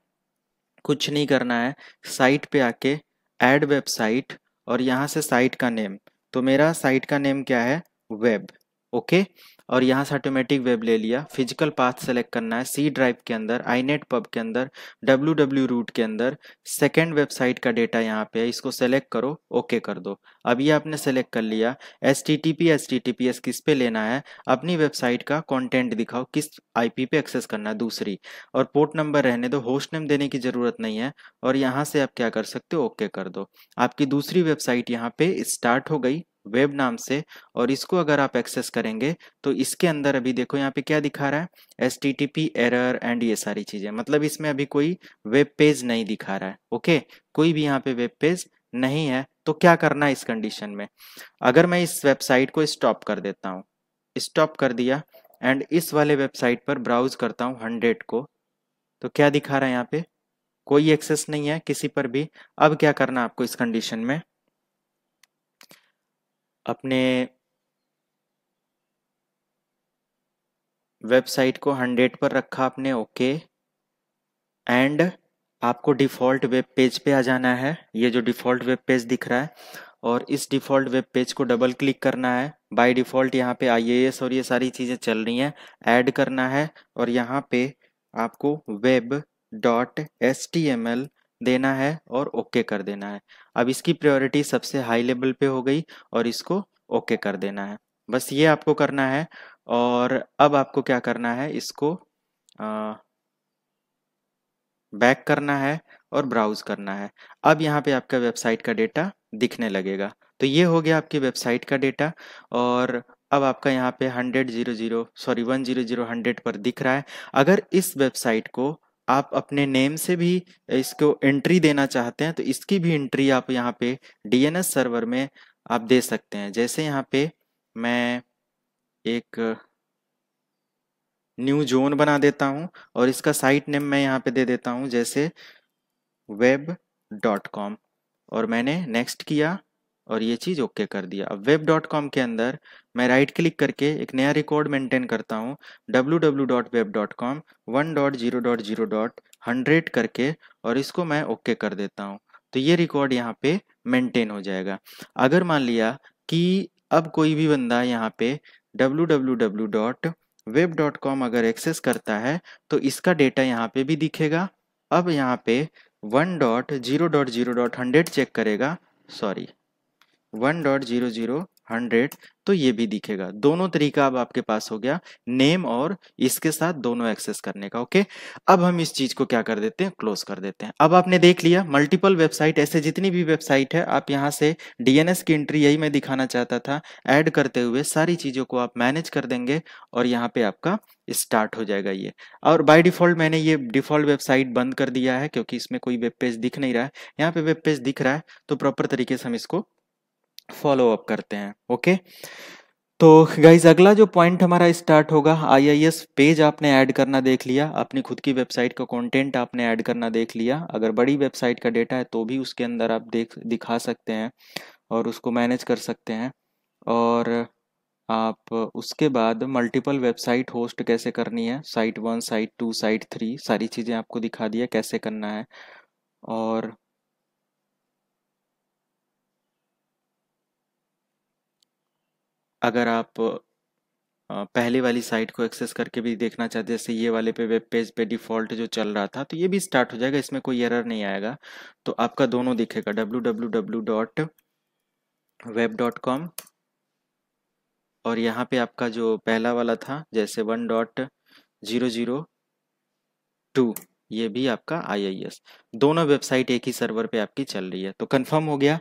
कुछ नहीं करना है, साइट पे आके ऐड वेबसाइट और यहाँ से साइट का नेम, तो मेरा साइट का नेम क्या है, वेब, ओके, और यहाँ से ऑटोमेटिक वेब ले लिया। फिजिकल पाथ सेलेक्ट करना है, सी ड्राइव के अंदर, आईनेट पब के अंदर, ww रूट के अंदर सेकेंड वेबसाइट का डेटा यहाँ पे है, इसको सेलेक्ट करो, ओके कर दो। अब ये आपने सेलेक्ट कर लिया। HTTP HTTPS किस पे लेना है, अपनी वेबसाइट का कंटेंट दिखाओ, किस IP पे एक्सेस करना है, दूसरी, और पोर्ट नंबर रहने दो, होस्ट नेम देने की ज़रूरत नहीं है, और यहाँ से आप क्या कर सकते हो, ओके कर दो। आपकी दूसरी वेबसाइट यहाँ पे स्टार्ट हो गई वेब नाम से, और इसको अगर आप एक्सेस करेंगे तो इसके अंदर अभी देखो यहाँ पे क्या दिखा रहा है, HTTP एरर एंड ये सारी चीज़ें, मतलब इसमें अभी कोई वेब पेज नहीं दिखा रहा है, ओके, कोई भी यहाँ पे वेब पेज नहीं है। तो क्या करना है इस कंडीशन में, अगर मैं इस वेबसाइट को स्टॉप कर देता हूँ, स्टॉप कर दिया, एंड इस वाले वेबसाइट पर ब्राउज करता हूँ 100 को, तो क्या दिखा रहा है, यहाँ पे कोई एक्सेस नहीं है किसी पर भी। अब क्या करना आपको इस कंडीशन में, अपने वेबसाइट को 100 पर रखा आपने, ओके, एंड आपको डिफ़ॉल्ट वेब पेज पे आ जाना है, ये जो डिफ़ॉल्ट वेब पेज दिख रहा है, और इस डिफ़ॉल्ट वेब पेज को डबल क्लिक करना है। बाय डिफ़ॉल्ट यहाँ पे IIS और ये सारी चीज़ें चल रही हैं, ऐड करना है, और यहाँ पे आपको web.html देना है और ओके कर देना है। अब इसकी प्रायोरिटी सबसे हाई लेवल पे हो गई और इसको ओके कर देना है, बस ये आपको करना है। और अब आपको क्या करना है, इसको बैक करना है और ब्राउज करना है। अब यहाँ पे आपका वेबसाइट का डेटा दिखने लगेगा। तो ये हो गया आपकी वेबसाइट का डेटा, और अब आपका यहाँ पे 100 पर दिख रहा है। अगर इस वेबसाइट को आप अपने नेम से भी इसको एंट्री देना चाहते हैं तो इसकी भी एंट्री आप यहाँ पे DNS सर्वर में आप दे सकते हैं। जैसे यहाँ पे मैं एक न्यू जोन बना देता हूँ और इसका साइट नेम मैं यहाँ पे दे देता हूँ, जैसे web.com, और मैंने नेक्स्ट किया और ये चीज़ ओके कर दिया। अब web.com के अंदर मैं राइट क्लिक करके एक नया रिकॉर्ड मेंटेन करता हूँ, www.web.com 1.0.0.100 करके, और इसको मैं ओके कर देता हूँ। तो ये रिकॉर्ड यहाँ पे मेंटेन हो जाएगा। अगर मान लिया कि अब कोई भी बंदा यहाँ पे www.web.com अगर एक्सेस करता है तो इसका डेटा यहाँ पे भी दिखेगा। अब यहाँ पे 1.0.0.100 चेक करेगा, सॉरी 1.0.0.100, तो ये भी दिखेगा। दोनों तरीका अब आपके पास हो गया, नेम और इसके साथ दोनों एक्सेस करने का, ओके। अब हम इस चीज को क्या कर देते हैं, क्लोज कर देते हैं। अब आपने देख लिया मल्टीपल वेबसाइट, ऐसे जितनी भी वेबसाइट है आप यहाँ से DNS की एंट्री, यही मैं दिखाना चाहता था, ऐड करते हुए सारी चीजों को आप मैनेज कर देंगे और यहाँ पे आपका स्टार्ट हो जाएगा ये। और बाय डिफॉल्ट मैंने ये डिफॉल्ट वेबसाइट बंद कर दिया है क्योंकि इसमें कोई वेब पेज दिख नहीं रहा है, यहाँ पे वेब पेज दिख रहा है, तो प्रॉपर तरीके से हम इसको फॉलो अप करते हैं, ओके। तो गाइज अगला जो पॉइंट हमारा स्टार्ट होगा, IIS पेज आपने ऐड करना देख लिया, अपनी खुद की वेबसाइट का कंटेंट आपने ऐड करना देख लिया। अगर बड़ी वेबसाइट का डेटा है तो भी उसके अंदर आप दिखा सकते हैं और उसको मैनेज कर सकते हैं। और आप उसके बाद मल्टीपल वेबसाइट होस्ट कैसे करनी है, site 1, site 2, site 3, सारी चीज़ें आपको दिखा दिया कैसे करना है। और अगर आप पहले वाली साइट को एक्सेस करके भी देखना चाहते हैं, जैसे ये वाले पे वेब पेज पे डिफ़ॉल्ट जो चल रहा था, तो ये भी स्टार्ट हो जाएगा, इसमें कोई एरर नहीं आएगा। तो आपका दोनों दिखेगा, www.web.com, और यहाँ पे आपका जो पहला वाला था, जैसे 1.0.0 टू, ये भी आपका IIS। दोनों वेबसाइट एक ही सर्वर पे आपकी चल रही है, तो कंफर्म हो गया।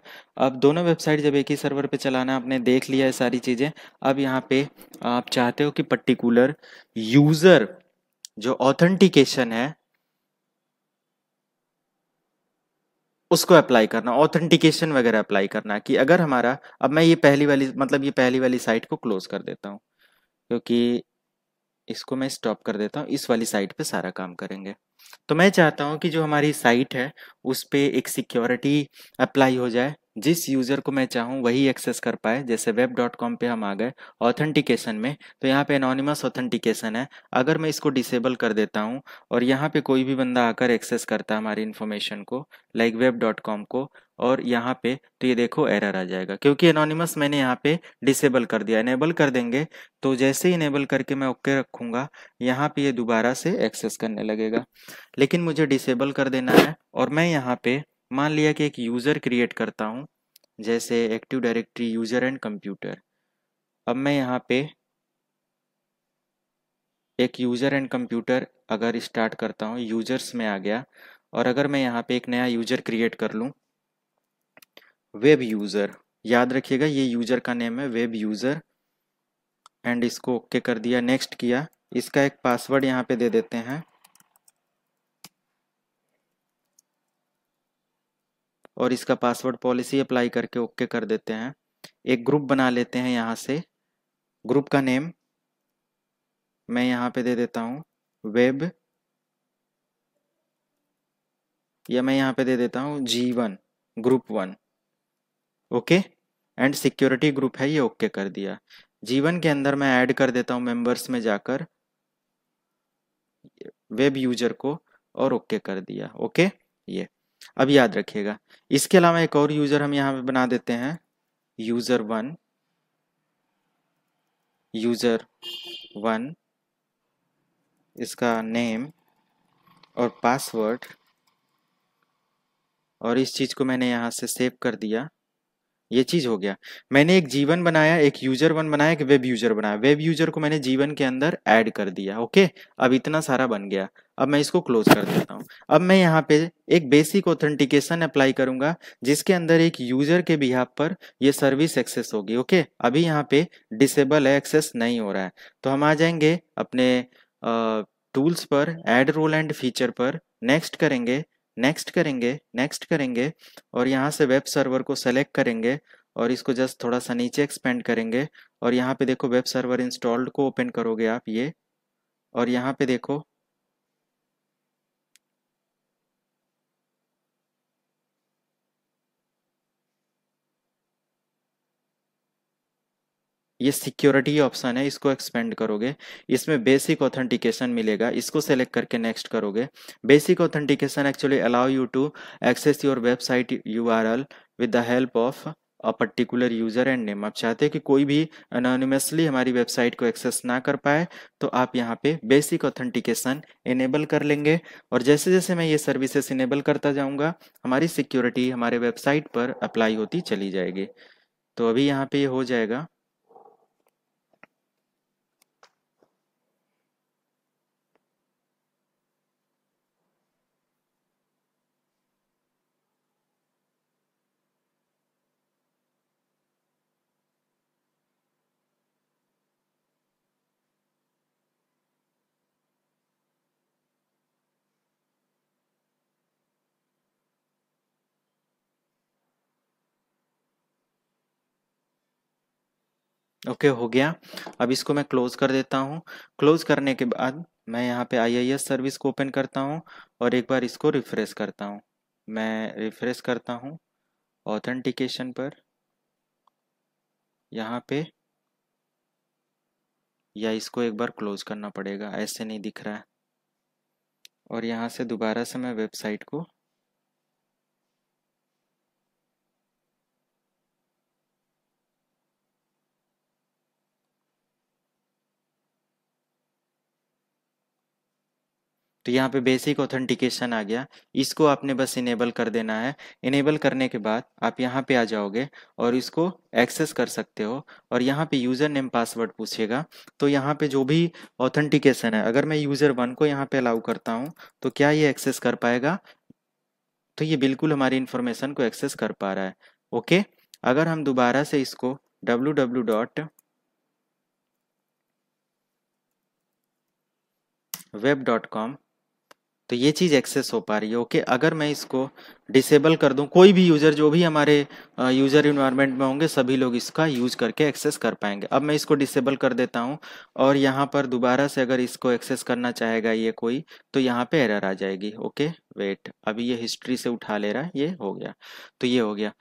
अब दोनों वेबसाइट जब एक ही सर्वर पे चलाना, आपने देख लिया है सारी चीज़ें। अब यहाँ पे आप चाहते हो कि पर्टिकुलर यूज़र जो ऑथेंटिकेशन है उसको अप्लाई करना, ऑथेंटिकेशन वगैरह अप्लाई करना कि अगर हमारा, अब मैं ये पहली वाली, मतलब ये पहली वाली साइट को क्लोज कर देता हूँ क्योंकि इसको मैं स्टॉप कर देता हूँ। इस वाली साइट पे सारा काम करेंगे। तो मैं चाहता हूँ कि जो हमारी साइट है उस पर एक सिक्योरिटी अप्लाई हो जाए, जिस यूज़र को मैं चाहूँ वही एक्सेस कर पाए। जैसे web.com पे हम आ गए ऑथेंटिकेशन में, तो यहाँ पे एनोनिमस ऑथेंटिकेशन है। अगर मैं इसको डिसेबल कर देता हूँ और यहाँ पे कोई भी बंदा आकर एक्सेस करता है हमारी इन्फॉर्मेशन को, लाइक web.com को, और यहाँ पे, तो ये देखो एरर आ जाएगा क्योंकि एनोनिमस मैंने यहाँ पे डिसेबल कर दिया। इनेबल कर देंगे तो जैसे ही इनेबल करके मैं ओके रखूँगा, यहाँ पे ये दोबारा से एक्सेस करने लगेगा। लेकिन मुझे डिसेबल कर देना है। और मैं यहाँ पे मान लिया कि एक यूज़र क्रिएट करता हूँ, जैसे active directory user and computer. अब मैं यहाँ पे एक यूज़र एंड कंप्यूटर अगर स्टार्ट करता हूँ, यूज़र्स में आ गया, और अगर मैं यहाँ पे एक नया यूज़र क्रिएट कर लूँ, वेब यूज़र, याद रखिएगा ये यूज़र का नेम है वेब यूज़र, एंड इसको ओके कर दिया, नेक्स्ट किया। इसका एक पासवर्ड यहाँ पे दे देते हैं और इसका पासवर्ड पॉलिसी अप्लाई करके ओके कर देते हैं। एक ग्रुप बना लेते हैं यहाँ से। ग्रुप का नेम मैं यहाँ पे दे देता हूँ वेब, या मैं यहाँ पे दे देता हूँ G1, group one, okay. And security group है ये, ओके कर दिया। G1 के अंदर मैं ऐड कर देता हूँ मेंबर्स में जाकर वेब यूजर को और ओके कर दिया, ओके। ये अब याद रखिएगा। इसके अलावा एक और यूजर हम यहाँ पे बना देते हैं, यूजर वन, इसका नेम और पासवर्ड, और इस चीज को मैंने यहाँ से सेव कर दिया। ये चीज हो गया। मैंने एक G1 बनाया, एक user1 बनाया, एक वेब यूजर बनाया। वेब यूजर को मैंने G1 के अंदर ऐड कर दिया, ओके। अब इतना सारा बन गया। अब मैं इसको क्लोज कर देता हूँ। अब मैं यहाँ पे एक बेसिक ऑथेंटिकेशन अप्लाई करूंगा जिसके अंदर एक यूजर के बिहाफ पर ये सर्विस एक्सेस होगी, ओके। अभी यहाँ पे डिसेबल है, एक्सेस नहीं हो रहा है। तो हम आ जाएंगे अपने टूल्स पर, ऐड रोल एंड फीचर पर, नेक्स्ट करेंगे, नेक्स्ट करेंगे, नेक्स्ट करेंगे, और यहाँ से वेब सर्वर को सेलेक्ट करेंगे और इसको जस्ट थोड़ा सा नीचे एक्सपेंड करेंगे। और यहाँ पे देखो वेब सर्वर इंस्टॉल्ड को ओपन करोगे आप ये, और यहाँ पे देखो ये सिक्योरिटी ऑप्शन है, इसको एक्सपेंड करोगे, इसमें बेसिक ऑथेंटिकेशन मिलेगा, इसको सेलेक्ट करके नेक्स्ट करोगे। Basic authentication actually allow you to access your website URL with the help of a particular user and name. आप चाहते हैं कि कोई भी एनोनिमसली हमारी वेबसाइट को एक्सेस ना कर पाए, तो आप यहाँ पे बेसिक ऑथेंटिकेशन इनेबल कर लेंगे। और जैसे जैसे मैं ये सर्विसेस इनेबल करता जाऊँगा, हमारी सिक्योरिटी हमारे वेबसाइट पर अप्लाई होती चली जाएगी। तो अभी यहाँ पे हो जाएगा। ओके हो गया। अब इसको मैं क्लोज कर देता हूँ। क्लोज करने के बाद मैं यहाँ पे IIS सर्विस को ओपन करता हूँ और एक बार इसको रिफ्रेश करता हूँ। मैं रिफ्रेश करता हूँ ऑथेंटिकेशन पर, यहाँ पे, या इसको एक बार क्लोज करना पड़ेगा, ऐसे नहीं दिख रहा है। और यहाँ से दोबारा से मैं वेबसाइट को तो यहाँ पे बेसिक ऑथेंटिकेशन आ गया, इसको आपने बस इनेबल कर देना है। इनेबल करने के बाद आप यहाँ पे आ जाओगे और इसको एक्सेस कर सकते हो और यहाँ पे यूज़र नेम पासवर्ड पूछेगा। तो यहाँ पे जो भी ऑथेंटिकेशन है, अगर मैं यूज़र वन को यहाँ पे अलाउ करता हूँ तो क्या ये एक्सेस कर पाएगा? तो ये बिल्कुल हमारी इन्फॉर्मेशन को एक्सेस कर पा रहा है। ओके, अगर हम दोबारा से इसको www.web.com, तो ये चीज़ एक्सेस हो पा रही है। ओके, अगर मैं इसको डिसेबल कर दूं, कोई भी यूज़र, जो भी हमारे यूज़र इन्वायरमेंट में होंगे सभी लोग इसका यूज़ करके एक्सेस कर पाएंगे। अब मैं इसको डिसेबल कर देता हूं और यहाँ पर दोबारा से अगर इसको एक्सेस करना चाहेगा ये कोई, तो यहाँ पे एरर आ जाएगी। ओके वेट, अभी ये हिस्ट्री से उठा ले रहा है, ये हो गया, तो ये हो गया।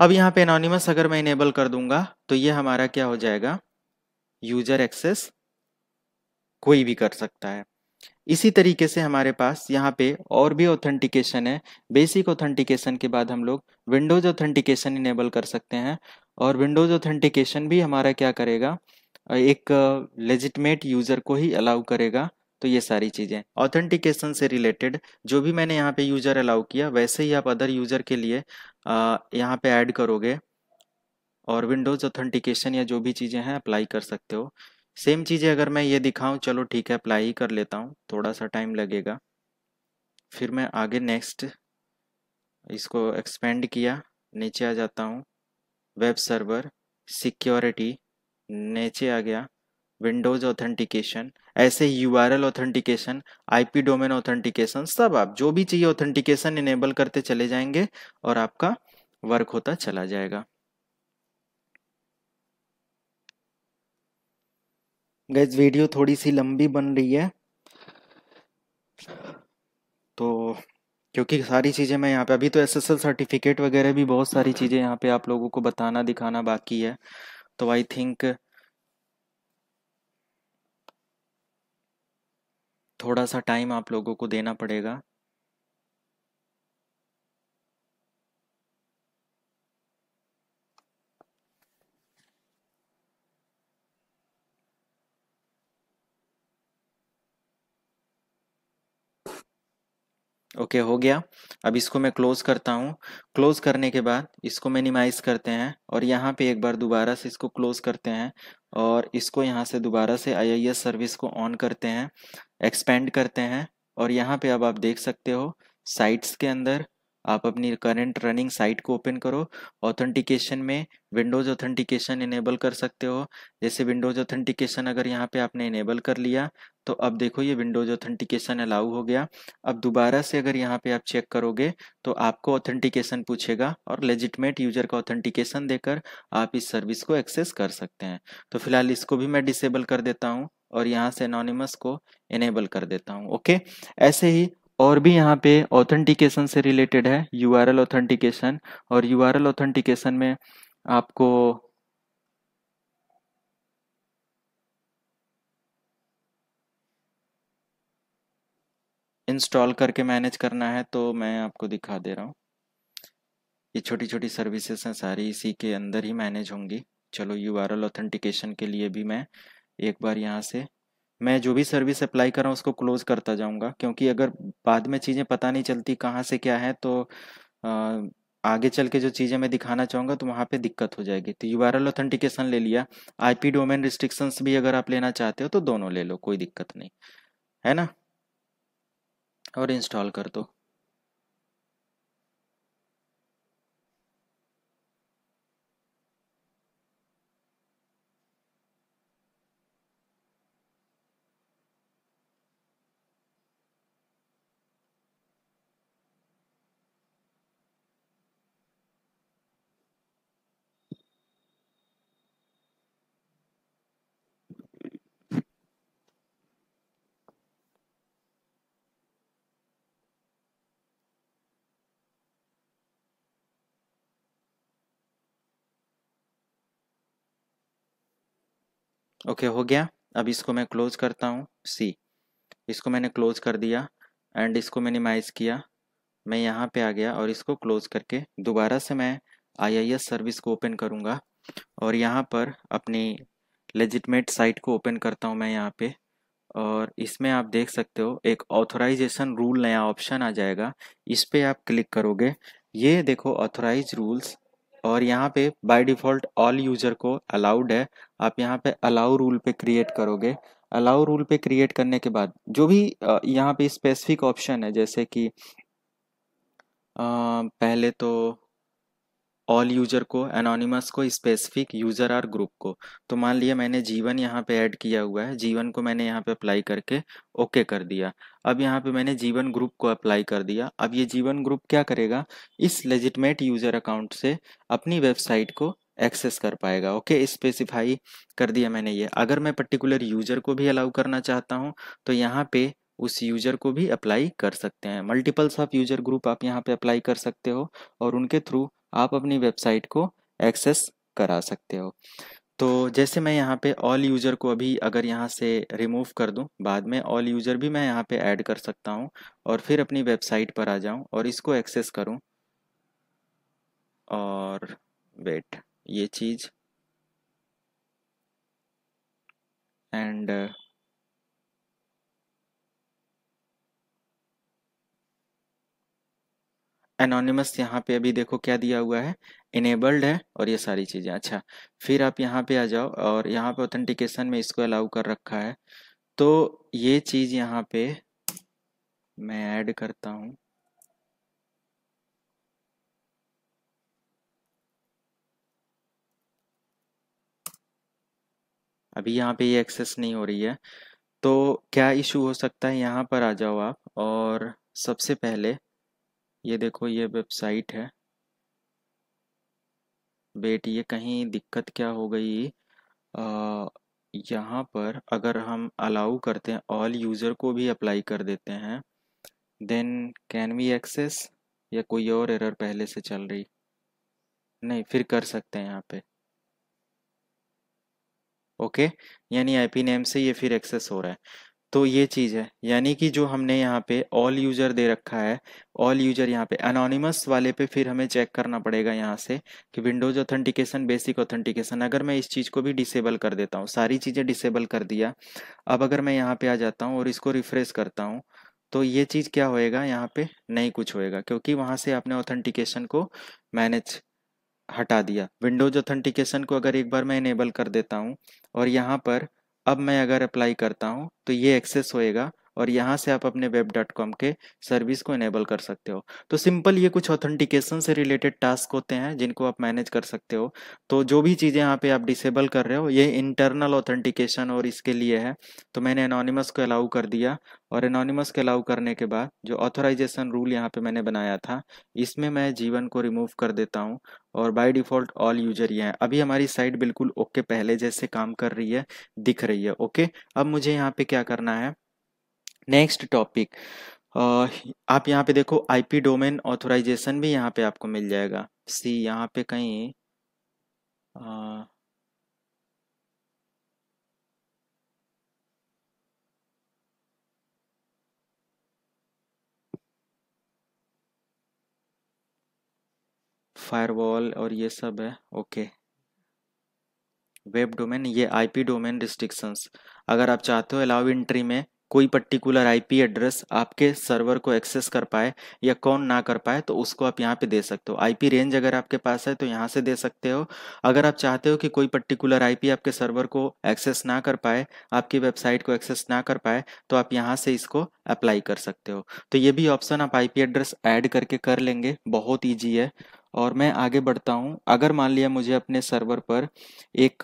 अब यहाँ पे एनोनिमस अगर मैं इनेबल कर दूंगा तो ये हमारा क्या हो जाएगा, यूज़र एक्सेस कोई भी कर सकता है। इसी तरीके से हमारे पास यहाँ पे और भी ऑथेंटिकेशन है। बेसिक ऑथेंटिकेशन के बाद हम लोग विंडोज ऑथेंटिकेशन इनेबल कर सकते हैं और विंडोज ऑथेंटिकेशन भी हमारा क्या करेगा, एक लेजिटिमेट यूज़र को ही अलाउ करेगा। तो ये सारी चीज़ें ऑथेंटिकेशन से रिलेटेड, जो भी मैंने यहाँ पे यूज़र अलाउ किया वैसे ही आप अदर यूज़र के लिए यहाँ पे ऐड करोगे और विंडोज ऑथेंटिकेशन या जो भी चीज़ें हैं अप्लाई कर सकते हो। सेम चीज़ें अगर मैं ये दिखाऊं, चलो ठीक है अप्लाई ही कर लेता हूं, थोड़ा सा टाइम लगेगा। फिर मैं आगे नेक्स्ट इसको एक्सपेंड किया, नीचे आ जाता हूं, वेब सर्वर, सिक्योरिटी, नीचे आ गया विंडोज ऑथेंटिकेशन, ऐसे ही URL authentication, IP domain authentication, सब आप जो भी चाहिए ऑथेंटिकेशन इनेबल करते चले जाएंगे और आपका वर्क होता चला जाएगा। गैस वीडियो थोड़ी सी लंबी बन रही है, तो क्योंकि सारी चीज़ें मैं यहाँ पे अभी, तो एसएसएल सर्टिफिकेट वगैरह भी बहुत सारी चीज़ें यहाँ पे आप लोगों को बताना दिखाना बाकी है। तो आई थिंक थोड़ा सा टाइम आप लोगों को देना पड़ेगा। ओके हो गया। अब इसको मैं क्लोज करता हूँ। क्लोज करने के बाद इसको मिनिमाइज़ करते हैं और यहाँ पे एक बार दोबारा से इसको क्लोज करते हैं और इसको यहाँ से दोबारा से आईआईएस सर्विस को ऑन करते हैं, एक्सपेंड करते हैं और यहाँ पे अब आप देख सकते हो साइट्स के अंदर आप अपनी करेंट रनिंग साइट को ओपन करो। ऑथेंटिकेशन में विंडोज़ ऑथेंटिकेशन इनेबल कर सकते हो। जैसे विंडोज़ ऑथेंटिकेशन अगर यहाँ पे आपने इनेबल कर लिया तो अब देखो ये विंडोज़ ऑथेंटिकेशन अलाउ हो गया। अब दोबारा से अगर यहाँ पे आप चेक करोगे तो आपको ऑथेंटिकेशन पूछेगा और लेजिटिमेट यूज़र का ऑथेंटिकेशन देकर आप इस सर्विस को एक्सेस कर सकते हैं। तो फिलहाल इसको भी मैं डिसेबल कर देता हूँ और यहाँ से एनोनिमस को इनेबल कर देता हूँ। ओके, ऐसे ही और भी यहाँ पे ऑथेंटिकेशन से रिलेटेड है यूआरएल ऑथेंटिकेशन, और यूआरएल ऑथेंटिकेशन में आपको इंस्टॉल करके मैनेज करना है। तो मैं आपको दिखा दे रहा हूँ, ये छोटी छोटी सर्विसेज हैं सारी इसी के अंदर ही मैनेज होंगी। चलो यूआरएल ऑथेंटिकेशन के लिए भी मैं एक बार यहाँ से, मैं जो भी सर्विस अप्लाई कर रहा हूँ उसको क्लोज करता जाऊँगा, क्योंकि अगर बाद में चीज़ें पता नहीं चलती कहाँ से क्या है तो आगे चल के जो चीज़ें मैं दिखाना चाहूँगा तो वहाँ पे दिक्कत हो जाएगी। तो यूआरएल ऑथेंटिकेशन ले लिया। आईपी डोमेन रिस्ट्रिक्शंस भी अगर आप लेना चाहते हो तो दोनों ले लो, कोई दिक्कत नहीं है ना, और इंस्टॉल कर दो। ओके, हो गया। अब इसको मैं क्लोज करता हूँ, सी इसको मैंने क्लोज कर दिया एंड इसको मिनिमाइज़ किया। मैं यहाँ पे आ गया और इसको क्लोज करके दोबारा से मैं आईआईएस सर्विस को ओपन करूँगा और यहाँ पर अपनी लेजिटिमेट साइट को ओपन करता हूँ मैं यहाँ पे और इसमें आप देख सकते हो एक ऑथोराइजेशन रूल नया ऑप्शन आ जाएगा, इस पर आप क्लिक करोगे। ये देखो ऑथोराइज रूल्स, और यहाँ पे बाय डिफ़ॉल्ट ऑल यूज़र को अलाउड है। आप यहाँ पे अलाउ रूल पे क्रिएट करोगे। अलाउ रूल पे क्रिएट करने के बाद जो भी यहाँ पे स्पेसिफिक ऑप्शन है, जैसे कि पहले तो ऑल यूज़र को, एनोनिमस को, स्पेसिफिक यूज़र और ग्रुप को, तो मान लिया मैंने जीवन यहाँ पे ऐड किया हुआ है। जीवन को मैंने यहाँ पे अप्लाई करके ओके कर दिया। अब यहाँ पे मैंने जीवन ग्रुप को अप्लाई कर दिया। अब ये जीवन ग्रुप क्या करेगा, इस लेजिटमेट यूज़र अकाउंट से अपनी वेबसाइट को एक्सेस कर पाएगा। ओके, स्पेसिफाई कर दिया मैंने ये। अगर मैं पर्टिकुलर यूज़र को भी अलाउ करना चाहता हूँ तो यहाँ पे उस यूज़र को भी अप्लाई कर सकते हैं। मल्टीपल्स ऑफ यूज़र ग्रुप आप यहाँ पे अप्लाई कर सकते हो और उनके थ्रू आप अपनी वेबसाइट को एक्सेस करा सकते हो। तो जैसे मैं यहाँ पे ऑल यूज़र को अभी अगर यहाँ से रिमूव कर दूँ, बाद में ऑल यूज़र भी मैं यहाँ पे ऐड कर सकता हूँ और फिर अपनी वेबसाइट पर आ जाऊँ और इसको एक्सेस करूँ। और वेट, ये चीज़ एंड एनोनिमस यहाँ पे अभी देखो क्या दिया हुआ है, इनेबल्ड है और ये सारी चीज़ें। अच्छा, फिर आप यहाँ पे आ जाओ और यहाँ पे ऑथेंटिकेशन में इसको अलाउ कर रखा है, तो ये चीज़ यहाँ पे मैं ऐड करता हूँ। अभी यहाँ पे ये एक्सेस नहीं हो रही है, तो क्या इशू हो सकता है, यहाँ पर आ जाओ आप। और सबसे पहले ये देखो ये वेबसाइट है। बेट, ये कहीं दिक्कत क्या हो गई, यहाँ पर अगर हम अलाउ करते हैं, ऑल यूज़र को भी अप्लाई कर देते हैं, देन कैन वी एक्सेस, या कोई और एरर पहले से चल रही, नहीं फिर कर सकते हैं यहाँ पे। ओके, यानी आईपी नेम से ये फिर एक्सेस हो रहा है। तो ये चीज़ है, यानी कि जो हमने यहाँ पे ऑल यूज़र दे रखा है, ऑल यूज़र यहाँ पे एनोनिमस वाले पे फिर हमें चेक करना पड़ेगा यहाँ से कि विंडोज़ ऑथेंटिकेशन, बेसिक ऑथेंटिकेशन, अगर मैं इस चीज़ को भी डिसेबल कर देता हूँ, सारी चीज़ें डिसेबल कर दिया। अब अगर मैं यहाँ पे आ जाता हूँ और इसको रिफ़्रेश करता हूँ तो ये चीज़ क्या होएगा, यहाँ पे नहीं कुछ होएगा, क्योंकि वहाँ से आपने ऑथेंटिकेशन को मैनेज हटा दिया। विंडोज़ ऑथेंटिकेशन को अगर एक बार मैं इनेबल कर देता हूँ और यहाँ पर अब मैं अगर अप्लाई करता हूं तो ये एक्सेस होएगा और यहां से आप अपने web.com के सर्विस को इनेबल कर सकते हो। तो सिंपल ये कुछ ऑथेंटिकेशन से रिलेटेड टास्क होते हैं जिनको आप मैनेज कर सकते हो। तो जो भी चीज़ें यहाँ पे आप डिसेबल कर रहे हो, ये इंटरनल ऑथेंटिकेशन और इसके लिए है। तो मैंने एनोनिमस को अलाउ कर दिया और एनोनिमस को अलाउ करने के बाद जो ऑथोराइजेशन रूल यहाँ पे मैंने बनाया था, इसमें मैं जीवन को रिमूव कर देता हूँ और बाय डिफ़ॉल्ट ऑल यूजर ये है। अभी हमारी साइट बिल्कुल ओके पहले जैसे काम कर रही है, दिख रही है। ओके, अब मुझे यहाँ पे क्या करना है, नेक्स्ट टॉपिक। आप यहाँ पे देखो आईपी डोमेन ऑथोराइजेशन भी यहाँ पे आपको मिल जाएगा। सी, यहाँ पे कहीं फायरवॉल और ये सब है। ओके, वेब डोमेन, ये आईपी डोमेन रिस्ट्रिक्शंस। अगर आप चाहते हो अलाउ एंट्री में कोई पर्टिकुलर आईपी एड्रेस आपके सर्वर को एक्सेस कर पाए या कौन ना कर पाए, तो उसको आप यहाँ पे दे सकते हो। आईपी रेंज अगर आपके पास है तो यहाँ से दे सकते हो। अगर आप चाहते हो कि कोई पर्टिकुलर आईपी आपके सर्वर को एक्सेस ना कर पाए, आपकी वेबसाइट को एक्सेस ना कर पाए, तो आप यहाँ से इसको अप्लाई कर सकते हो। तो ये भी ऑप्शन आप आईपी एड्रेस ऐड करके कर लेंगे, बहुत ईजी है। और मैं आगे बढ़ता हूँ। अगर मान लिया मुझे अपने सर्वर पर एक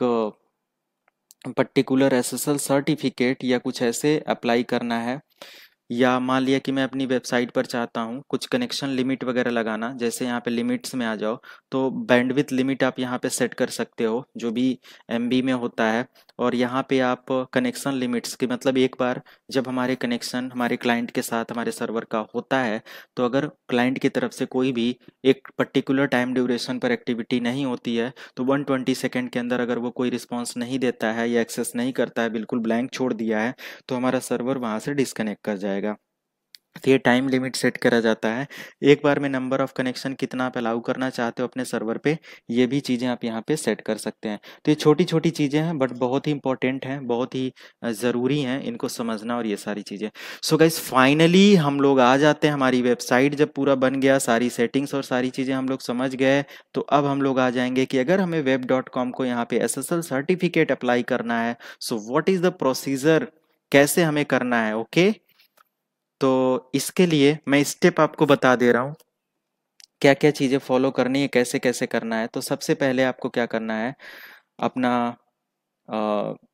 पर्टिकुलर एसएसएल सर्टिफिकेट या कुछ ऐसे अप्लाई करना है, या मान लिया कि मैं अपनी वेबसाइट पर चाहता हूँ कुछ कनेक्शन लिमिट वगैरह लगाना, जैसे यहाँ पे लिमिट्स में आ जाओ तो बैंडविथ लिमिट आप यहाँ पे सेट कर सकते हो जो भी एमबी में होता है। और यहाँ पे आप कनेक्शन लिमिट्स के मतलब एक बार जब हमारे कनेक्शन हमारे क्लाइंट के साथ हमारे सर्वर का होता है, तो अगर क्लाइंट की तरफ से कोई भी एक पर्टिकुलर टाइम ड्यूरेशन पर एक्टिविटी नहीं होती है, तो 120 सेकेंड के अंदर अगर वो कोई रिस्पॉन्स नहीं देता है या एक्सेस नहीं करता है, बिल्कुल ब्लैंक छोड़ दिया है, तो हमारा सर्वर वहाँ से डिस्कनेक्ट कर जाएगा। ये टाइम लिमिट सेट करा जाता है। एक बार में नंबर ऑफ कनेक्शन कितना आप अलाउ करना चाहते हो अपने सर्वर पे, ये भी चीज़ें आप यहाँ पे सेट कर सकते हैं। तो ये छोटी छोटी चीज़ें हैं बट बहुत ही इंपॉर्टेंट हैं, बहुत ही ज़रूरी हैं इनको समझना और ये सारी चीज़ें। सो गाइस फाइनली हम लोग आ जाते हैं हमारी वेबसाइट, जब पूरा बन गया सारी सेटिंग्स और सारी चीज़ें हम लोग समझ गए, तो अब हम लोग आ जाएंगे कि अगर हमें web.com को यहाँ पे SSL सर्टिफिकेट अप्लाई करना है, so what is the procedure, कैसे हमें करना है। ओके तो इसके लिए मैं स्टेप आपको बता दे रहा हूँ क्या क्या चीज़ें फॉलो करनी है, कैसे कैसे करना है। तो सबसे पहले आपको क्या करना है, अपना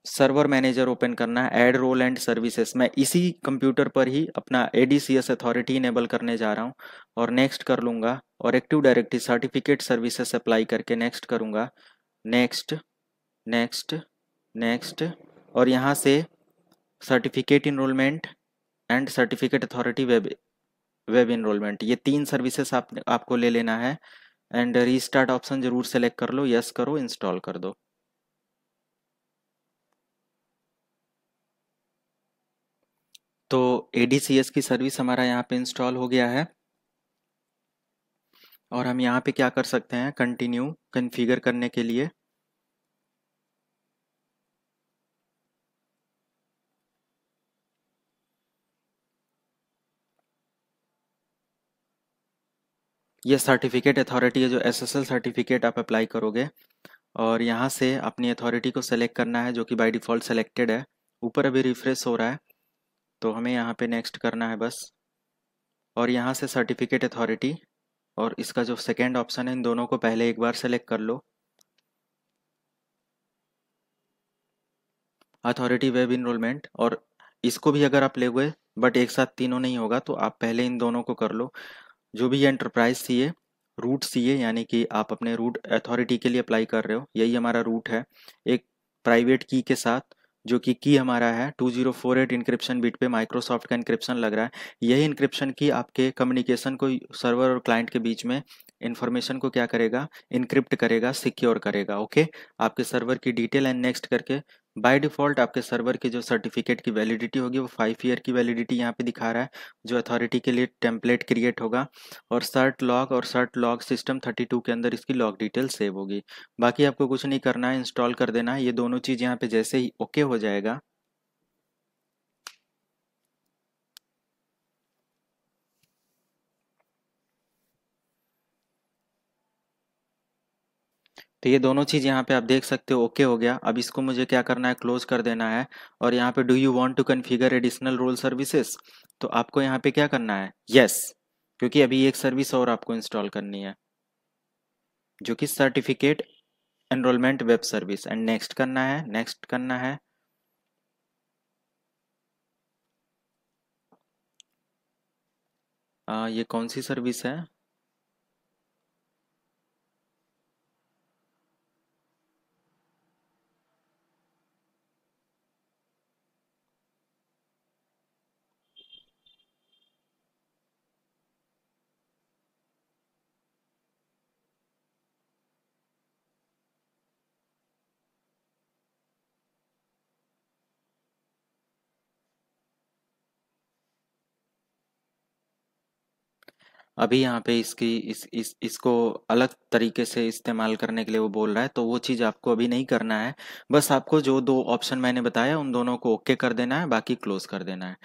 सर्वर मैनेजर ओपन करना है, ऐड रोल एंड सर्विसेज। मैं इसी कंप्यूटर पर ही अपना ADCS अथॉरिटी इनेबल करने जा रहा हूँ और नेक्स्ट कर लूँगा, और active directory certificate services apply करके नेक्स्ट करूँगा, नेक्स्ट नेक्स्ट नेक्स्ट, और यहाँ से certificate enrollment and certificate authority web enrollment, ये तीन सर्विसेज आपको ले लेना है। एंड रीस्टार्ट ऑप्शन जरूर सेलेक्ट कर लो, यस करो, इंस्टॉल कर दो। तो ADCS की सर्विस हमारा यहाँ पे इंस्टॉल हो गया है और हम यहाँ पे क्या कर सकते हैं, कंटिन्यू कॉन्फ़िगर करने के लिए। ये सर्टिफिकेट अथॉरिटी है जो SSL सर्टिफिकेट आप अप्लाई करोगे, और यहाँ से अपनी अथॉरिटी को सेलेक्ट करना है जो कि बाय डिफ़ॉल्ट सेलेक्टेड है। ऊपर अभी रिफ्रेश हो रहा है तो हमें यहाँ पे नेक्स्ट करना है बस, और यहाँ से सर्टिफिकेट अथॉरिटी और इसका जो सेकेंड ऑप्शन है, इन दोनों को पहले एक बार सेलेक्ट कर लो। अथॉरिटी वेब इनरोलमेंट, और इसको भी अगर आप ले गए बट एक साथ तीनों नहीं होगा तो आप पहले इन दोनों को कर लो। जो भी ये एंटरप्राइज सीए, रूट सीए, यानी कि आप अपने रूट अथॉरिटी के लिए अप्लाई कर रहे हो, यही हमारा रूट है, एक प्राइवेट की के साथ, जो कि की हमारा है 2048 इनक्रिप्शन बिट पे माइक्रोसॉफ्ट का इनक्रिप्शन लग रहा है। यही इनक्रिप्शन की आपके कम्युनिकेशन को सर्वर और क्लाइंट के बीच में इन्फॉर्मेशन को क्या करेगा, इनक्रिप्ट करेगा, सिक्योर करेगा। ओके, आपके सर्वर की डिटेल एंड नेक्स्ट करके बाय डिफ़ॉल्ट आपके सर्वर के जो सर्टिफिकेट की वैलिडिटी होगी वो 5 ईयर की वैलिडिटी यहाँ पे दिखा रहा है, जो अथॉरिटी के लिए टेम्पलेट क्रिएट होगा, और सर्ट लॉग और सर्ट लॉग सिस्टम 32 के अंदर इसकी लॉग डिटेल सेव होगी। बाकी आपको कुछ नहीं करना है, इंस्टॉल कर देना है। ये दोनों चीज़ यहाँ पे जैसे ही ओके हो जाएगा, तो ये दोनों चीज़ यहाँ पे आप देख सकते हो ओके हो गया। अब इसको मुझे क्या करना है, क्लोज कर देना है, और यहाँ पे do you want to configure additional role services, तो आपको यहाँ पे क्या करना है, यस, क्योंकि अभी एक सर्विस और आपको इंस्टॉल करनी है जो कि certificate enrollment web service, and next करना है, नेक्स्ट करना है। ये कौन सी सर्विस है, अभी यहाँ पे इसकी इसको अलग तरीके से इस्तेमाल करने के लिए वो बोल रहा है, तो वो चीज़ आपको अभी नहीं करना है। बस आपको जो दो ऑप्शन मैंने बताया उन दोनों को ओके कर देना है, बाकी क्लोज कर देना है।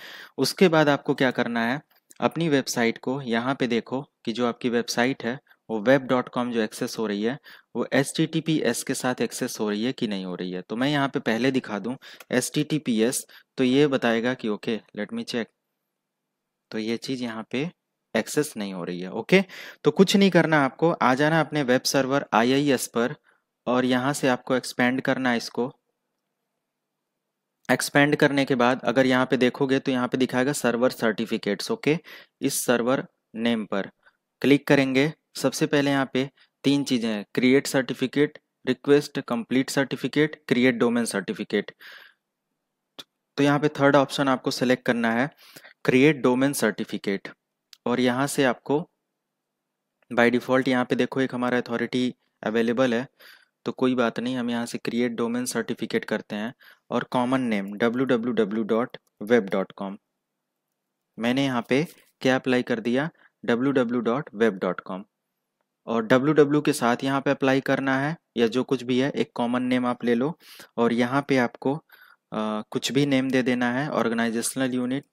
उसके बाद आपको क्या करना है, अपनी वेबसाइट को यहाँ पे देखो कि जो आपकी वेबसाइट है वो web.com जो एक्सेस हो रही है वो HTTPS के साथ एक्सेस हो रही है कि नहीं हो रही है। तो मैं यहाँ पे पहले दिखा दूँ HTTPS, तो ये बताएगा कि ओके लेट मी चेक, तो ये चीज़ यहाँ पे एक्सेस नहीं हो रही है। ओके, तो कुछ नहीं करना, आपको आ जाना अपने वेब सर्वर IIS पर, और यहाँ से आपको एक्सपेंड करना है। इसको एक्सपेंड करने के बाद अगर यहाँ पे देखोगे तो यहाँ पे दिखाएगा सर्वर सर्टिफिकेट्स। ओके, इस सर्वर नेम पर क्लिक करेंगे। सबसे पहले यहाँ पे तीन चीज़ें हैं, create certificate, request complete certificate, create domain certificate. तो यहाँ पे थर्ड ऑप्शन आपको सेलेक्ट करना है, क्रिएट डोमेन सर्टिफिकेट, और यहाँ से आपको बाय डिफ़ॉल्ट यहाँ पे देखो एक हमारा अथॉरिटी अवेलेबल है, तो कोई बात नहीं, हम यहाँ से क्रिएट डोमेन सर्टिफिकेट करते हैं, और कॉमन नेम www.web.com। मैंने यहाँ पे क्या अप्लाई कर दिया www.web.com और www के साथ यहाँ पे अप्लाई करना है या जो कुछ भी है एक कॉमन नेम आप ले लो और यहाँ पे आपको कुछ भी नेम दे देना है ऑर्गेनाइजेशनल यूनिट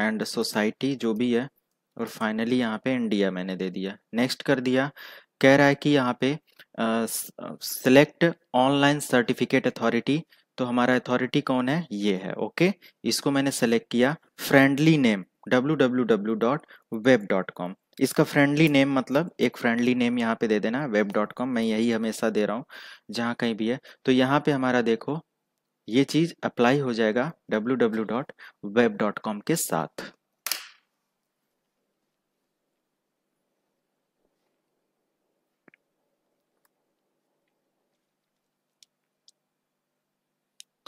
एंड सोसाइटी जो भी है और फाइनली यहाँ पे इंडिया मैंने दे दिया नेक्स्ट कर दिया। कह रहा है कि यहाँ पे सेलेक्ट ऑनलाइन सर्टिफिकेट अथॉरिटी तो हमारा अथॉरिटी कौन है ये है ओके इसको मैंने सेलेक्ट किया। फ्रेंडली नेम www.web.com इसका फ्रेंडली नेम मतलब एक फ्रेंडली नेम यहाँ पे दे देना web.com मैं यही हमेशा दे रहा हूँ जहाँ कहीं भी है तो यहाँ पे हमारा देखो ये चीज अप्लाई हो जाएगा www.web.com के साथ।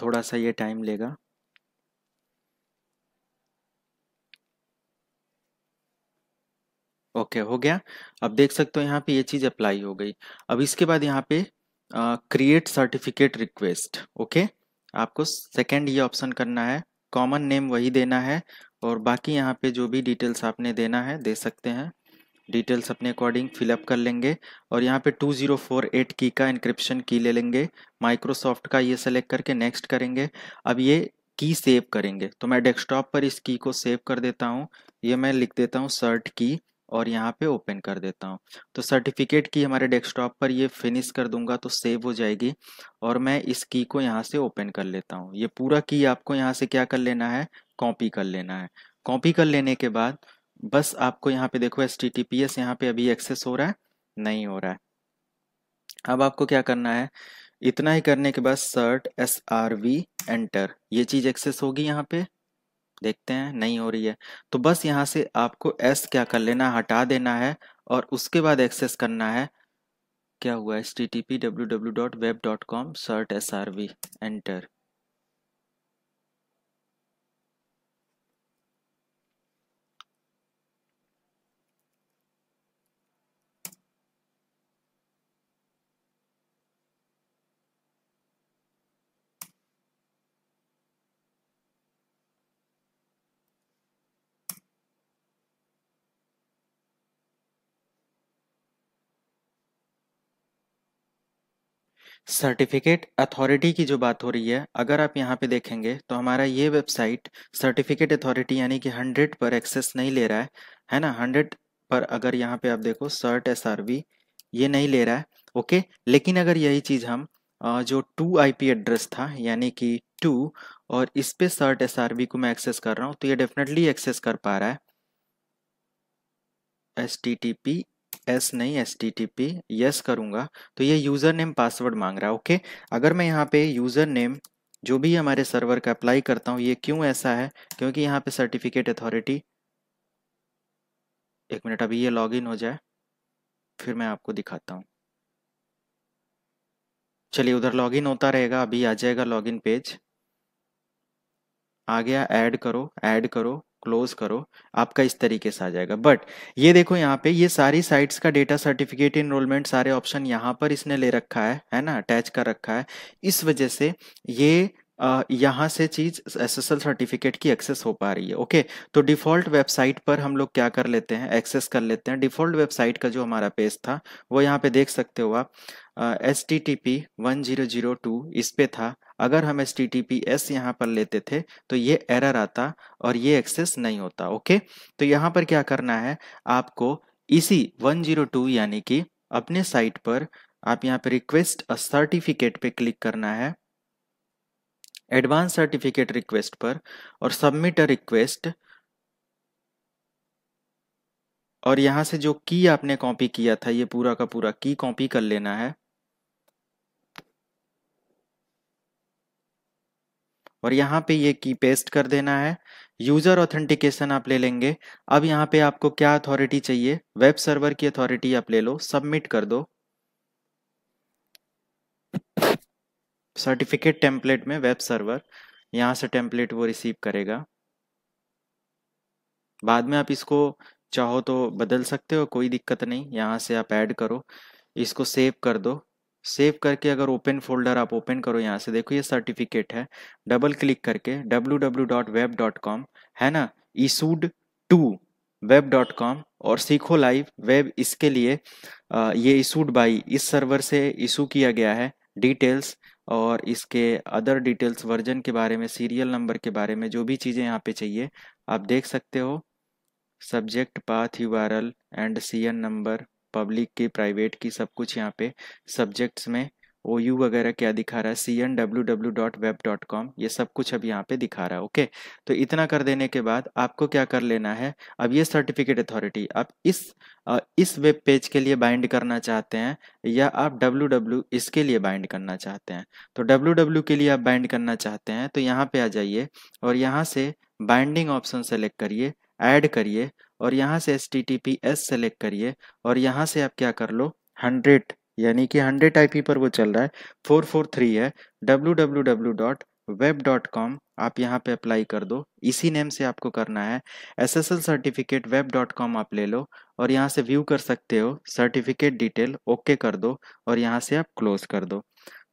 थोड़ा सा ये टाइम लेगा। ओके हो गया। अब देख सकते हो यहाँ पे ये चीज अप्लाई हो गई। अब इसके बाद यहाँ पे क्रिएट सर्टिफिकेट रिक्वेस्ट ओके आपको सेकंड ये ऑप्शन करना है कॉमन नेम वही देना है और बाकी यहाँ पे जो भी डिटेल्स आपने देना है दे सकते हैं डिटेल्स अपने अकॉर्डिंग फिलअप कर लेंगे और यहाँ पे 2048 की का इंक्रिप्शन की ले लेंगे माइक्रोसॉफ्ट का ये सेलेक्ट करके नेक्स्ट करेंगे। अब ये की सेव करेंगे तो मैं डेस्कटॉप पर इस की को सेव कर देता हूँ ये मैं लिख देता हूँ सर्ट की और यहाँ पे ओपन कर देता हूँ तो सर्टिफिकेट की हमारे डेस्कटॉप पर ये फिनिश कर दूंगा तो सेव हो जाएगी और मैं इस की को यहाँ से ओपन कर लेता हूँ। ये पूरा की आपको यहाँ से क्या कर लेना है कॉपी कर लेना है। कॉपी कर लेने के बाद बस आपको यहाँ पे देखो HTTPS यहाँ पे अभी एक्सेस हो रहा है नहीं हो रहा है। अब आपको क्या करना है इतना ही करने के बाद सर्ट SRV एंटर ये चीज एक्सेस होगी यहाँ पे देखते हैं नहीं हो रही है तो बस यहाँ से आपको S क्या कर लेना हटा देना है और उसके बाद एक्सेस करना है क्या हुआ HTTP www.web.com cert SRV enter certificate authority की जो बात हो रही है अगर आप यहाँ पे देखेंगे तो हमारा ये वेबसाइट सर्टिफिकेट अथॉरिटी यानी कि 100 पर एक्सेस नहीं ले रहा है ना 100 पर अगर यहाँ पे आप देखो सर्ट SRV ये नहीं ले रहा है ओके। लेकिन अगर यही चीज़ हम जो 2 IP एड्रेस था यानी कि 2 और इस पे सर्ट SRV को मैं एक्सेस कर रहा हूँ तो ये डेफिनेटली एक्सेस कर पा रहा है HTTPS नहीं HTTPS करूंगा तो ये यूज़र नेम पासवर्ड मांग रहा है ओके। अगर मैं यहाँ पे यूज़र नेम जो भी हमारे सर्वर का अप्लाई करता हूँ ये क्यों ऐसा है क्योंकि यहाँ पे सर्टिफिकेट अथॉरिटी एक मिनट अभी ये लॉगिन हो जाए फिर मैं आपको दिखाता हूँ। चलिए उधर लॉगिन होता रहेगा अभी आ जाएगा लॉगिन पेज आ गया ऐड करो क्लोज करो आपका इस तरीके से आ जाएगा। बट ये देखो यहाँ पे ये सारी साइट्स का डेटा सर्टिफिकेट इनरोलमेंट सारे ऑप्शन यहाँ पर इसने ले रखा है ना अटैच कर रखा है इस वजह से ये यहाँ से चीज SSL सर्टिफिकेट की एक्सेस हो पा रही है ओके। तो डिफॉल्ट वेबसाइट पर हम लोग क्या कर लेते हैं एक्सेस कर लेते हैं। डिफॉल्ट वेबसाइट का जो हमारा पेज था वो यहाँ पे देख सकते हो आप HTTP 1002 इस पे था। अगर हम HTTPS यहाँ पर लेते थे तो ये एरर आता और ये एक्सेस नहीं होता ओके। तो यहाँ पर क्या करना है आपको इसी 102 यानी कि अपने साइट पर आप यहाँ पे रिक्वेस्ट अ सर्टिफिकेट पे क्लिक करना है एडवांस सर्टिफिकेट रिक्वेस्ट पर और सबमिट अ रिक्वेस्ट और यहाँ से जो की आपने कॉपी किया था ये पूरा का पूरा की कॉपी कर लेना है और यहाँ पे ये की पेस्ट कर देना है। यूजर ऑथेंटिकेशन आप ले लेंगे। अब यहाँ पे आपको क्या अथॉरिटी चाहिए वेब सर्वर की अथॉरिटी आप ले लो सबमिट कर दो सर्टिफिकेट टेम्पलेट में वेब सर्वर यहाँ से टेम्पलेट वो रिसीव करेगा बाद में आप इसको चाहो तो बदल सकते हो कोई दिक्कत नहीं। यहाँ से आप ऐड करो इसको सेव कर दो सेव करके अगर ओपन फोल्डर आप ओपन करो यहाँ से देखो ये सर्टिफिकेट है डबल क्लिक करके www.web.com है ना इशूड 2 Sikholive.com और Sikholive वेब इसके लिए ये इशूड बाई इस सर्वर से इशू किया गया है। डिटेल्स और इसके अदर डिटेल्स, वर्जन के बारे में, सीरियल नंबर के बारे में, जो भी चीज़ें यहाँ पे चाहिए आप देख सकते हो। Subject, path, URL and CN number, public key, private key, सब कुछ यहाँ पे। सब्जेक्ट्स में OU वगैरह क्या दिखा रहा है, cn www.web.com, ये सब कुछ अब यहाँ पे दिखा रहा है। ओके, तो इतना कर देने के बाद आपको क्या कर लेना है, अब ये सर्टिफिकेट अथॉरिटी आप इस वेब पेज के लिए बाइंड करना चाहते हैं या आप www इसके लिए बाइंड करना चाहते हैं। तो www के लिए आप बाइंड करना चाहते हैं तो यहाँ पे आ जाइए और यहाँ से बाइंडिंग ऑप्शन सेलेक्ट करिए, ऐड करिए और यहाँ से HTTPS सेलेक्ट करिए और यहाँ से आप क्या कर लो 100, यानी कि 100 IP पर वो चल रहा है, 443 है, www.web.com आप यहाँ पे अप्लाई कर दो। इसी नेम से आपको करना है। SSL सर्टिफिकेट web.com आप ले लो और यहाँ से व्यू कर सकते हो। सर्टिफिकेट डिटेल ओके कर दो और यहाँ से आप क्लोज कर दो।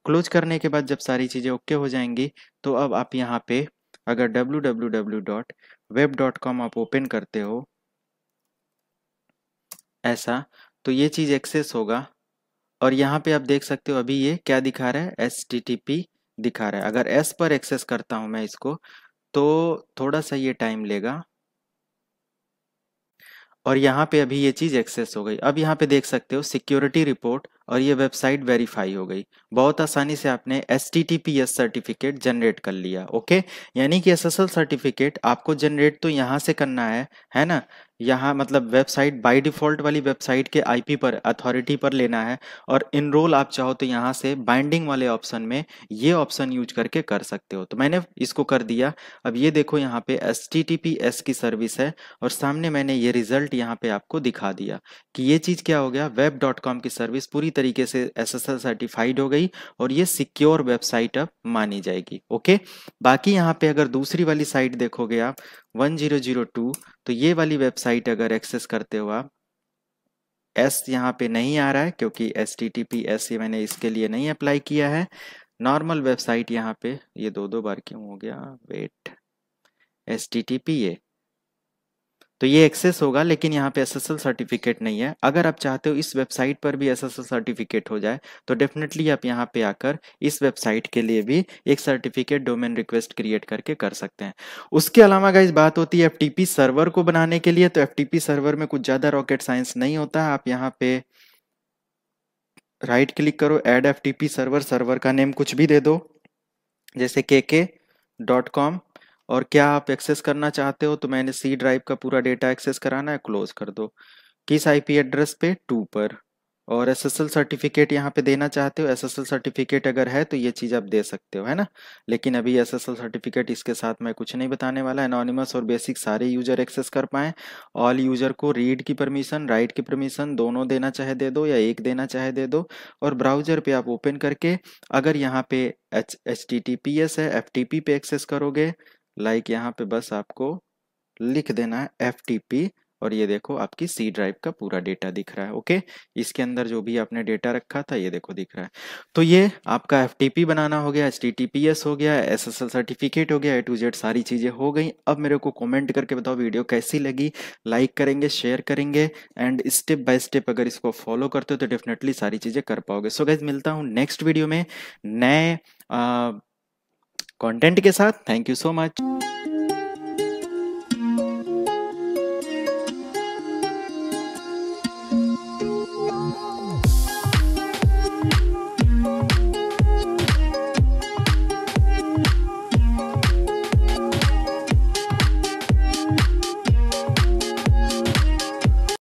क्लोज करने के बाद जब सारी चीज़ें ओके हो जाएंगी तो अब आप यहाँ पे अगर www.web.com आप ओपन करते हो ऐसा, तो ये चीज़ एक्सेस होगा और यहाँ पे आप देख सकते हो अभी ये क्या दिखा रहा है, HTTP दिखा रहा है। अगर S पर एक्सेस करता हूँ मैं इसको तो थोड़ा सा ये टाइम लेगा और यहाँ पे अभी ये चीज़ एक्सेस हो गई। अब यहाँ पे देख सकते हो सिक्योरिटी रिपोर्ट और ये वेबसाइट वेरीफाई हो गई। बहुत आसानी से आपने HTTPS सर्टिफिकेट जनरेट कर लिया। ओके, यानी कि SSL सर्टिफिकेट आपको जनरेट तो यहाँ से करना है ना, यहाँ मतलब वेबसाइट बाय डिफ़ॉल्ट वाली वेबसाइट के IP पर अथॉरिटी पर लेना है और इनरोल आप चाहो तो यहाँ से बाइंडिंग वाले ऑप्शन में ये ऑप्शन यूज करके कर सकते हो। तो मैंने इसको कर दिया। अब ये देखो यहाँ पे HTTPS की सर्विस है और सामने मैंने ये रिजल्ट यहाँ पे आपको दिखा दिया कि ये चीज़ क्या हो गया, वेब.कॉम की सर्विस पूरी तरीके से SSL सर्टिफाइड हो गई और ये सिक्योर वेबसाइट अब मानी जाएगी। ओके, बाकी यहाँ पे अगर दूसरी वाली साइट देखोगे आप 1002, तो ये वाली वेबसाइट अगर एक्सेस करते हो आप, S यहाँ पे नहीं आ रहा है क्योंकि HTTPS मैंने इसके लिए नहीं अप्लाई किया है। नॉर्मल वेबसाइट यहाँ पे ये दो बार क्यों हो गया, वेट, HTTP ये, तो ये एक्सेस होगा लेकिन यहाँ पे SSL सर्टिफिकेट नहीं है। अगर आप चाहते हो इस वेबसाइट पर भी SSL सर्टिफिकेट हो जाए तो डेफिनेटली आप यहाँ पे आकर इस वेबसाइट के लिए भी एक सर्टिफिकेट डोमेन रिक्वेस्ट क्रिएट करके कर सकते हैं। उसके अलावा गाइस बात होती है FTP सर्वर को बनाने के लिए, तो FTP सर्वर में कुछ ज़्यादा रॉकेट साइंस नहीं होता है। आप यहाँ पे राइट क्लिक करो, ऐड FTP सर्वर, सर्वर का नेम कुछ भी दे दो जैसे kk.com और क्या आप एक्सेस करना चाहते हो, तो मैंने C ड्राइव का पूरा डेटा एक्सेस कराना है, क्लोज कर दो। किस IP एड्रेस पे, 2 पर, और SSL सर्टिफिकेट यहाँ पे देना चाहते हो, SSL सर्टिफिकेट अगर है तो ये चीज़ आप दे सकते हो, है ना। लेकिन अभी SSL सर्टिफिकेट इसके साथ मैं कुछ नहीं बताने वाला। एनोनिमस और बेसिक सारे यूजर एक्सेस कर पाएँ। ऑल यूजर को रीड की परमिशन, राइट की परमिशन दोनों देना चाहे दे दो या एक देना चाहे दे दो। और ब्राउजर पे आप ओपन करके अगर यहाँ पे HTTPS है, FTP पे एक्सेस करोगे, लाइक यहाँ पे बस आपको लिख देना है FTP और ये देखो आपकी C ड्राइव का पूरा डेटा दिख रहा है। ओके, इसके अंदर जो भी आपने डेटा रखा था ये देखो दिख रहा है। तो ये आपका FTP बनाना हो गया, HTTPS हो गया, SSL सर्टिफिकेट हो गया, A to Z सारी चीज़ें हो गई। अब मेरे को कमेंट करके बताओ वीडियो कैसी लगी, लाइक करेंगे, शेयर करेंगे एंड स्टेप बाय स्टेप अगर इसको फॉलो करते हो तो डेफिनेटली सारी चीज़ें कर पाओगे। सो गाइज मिलता हूँ नेक्स्ट वीडियो में नए कंटेंट के साथ। Thank you so much.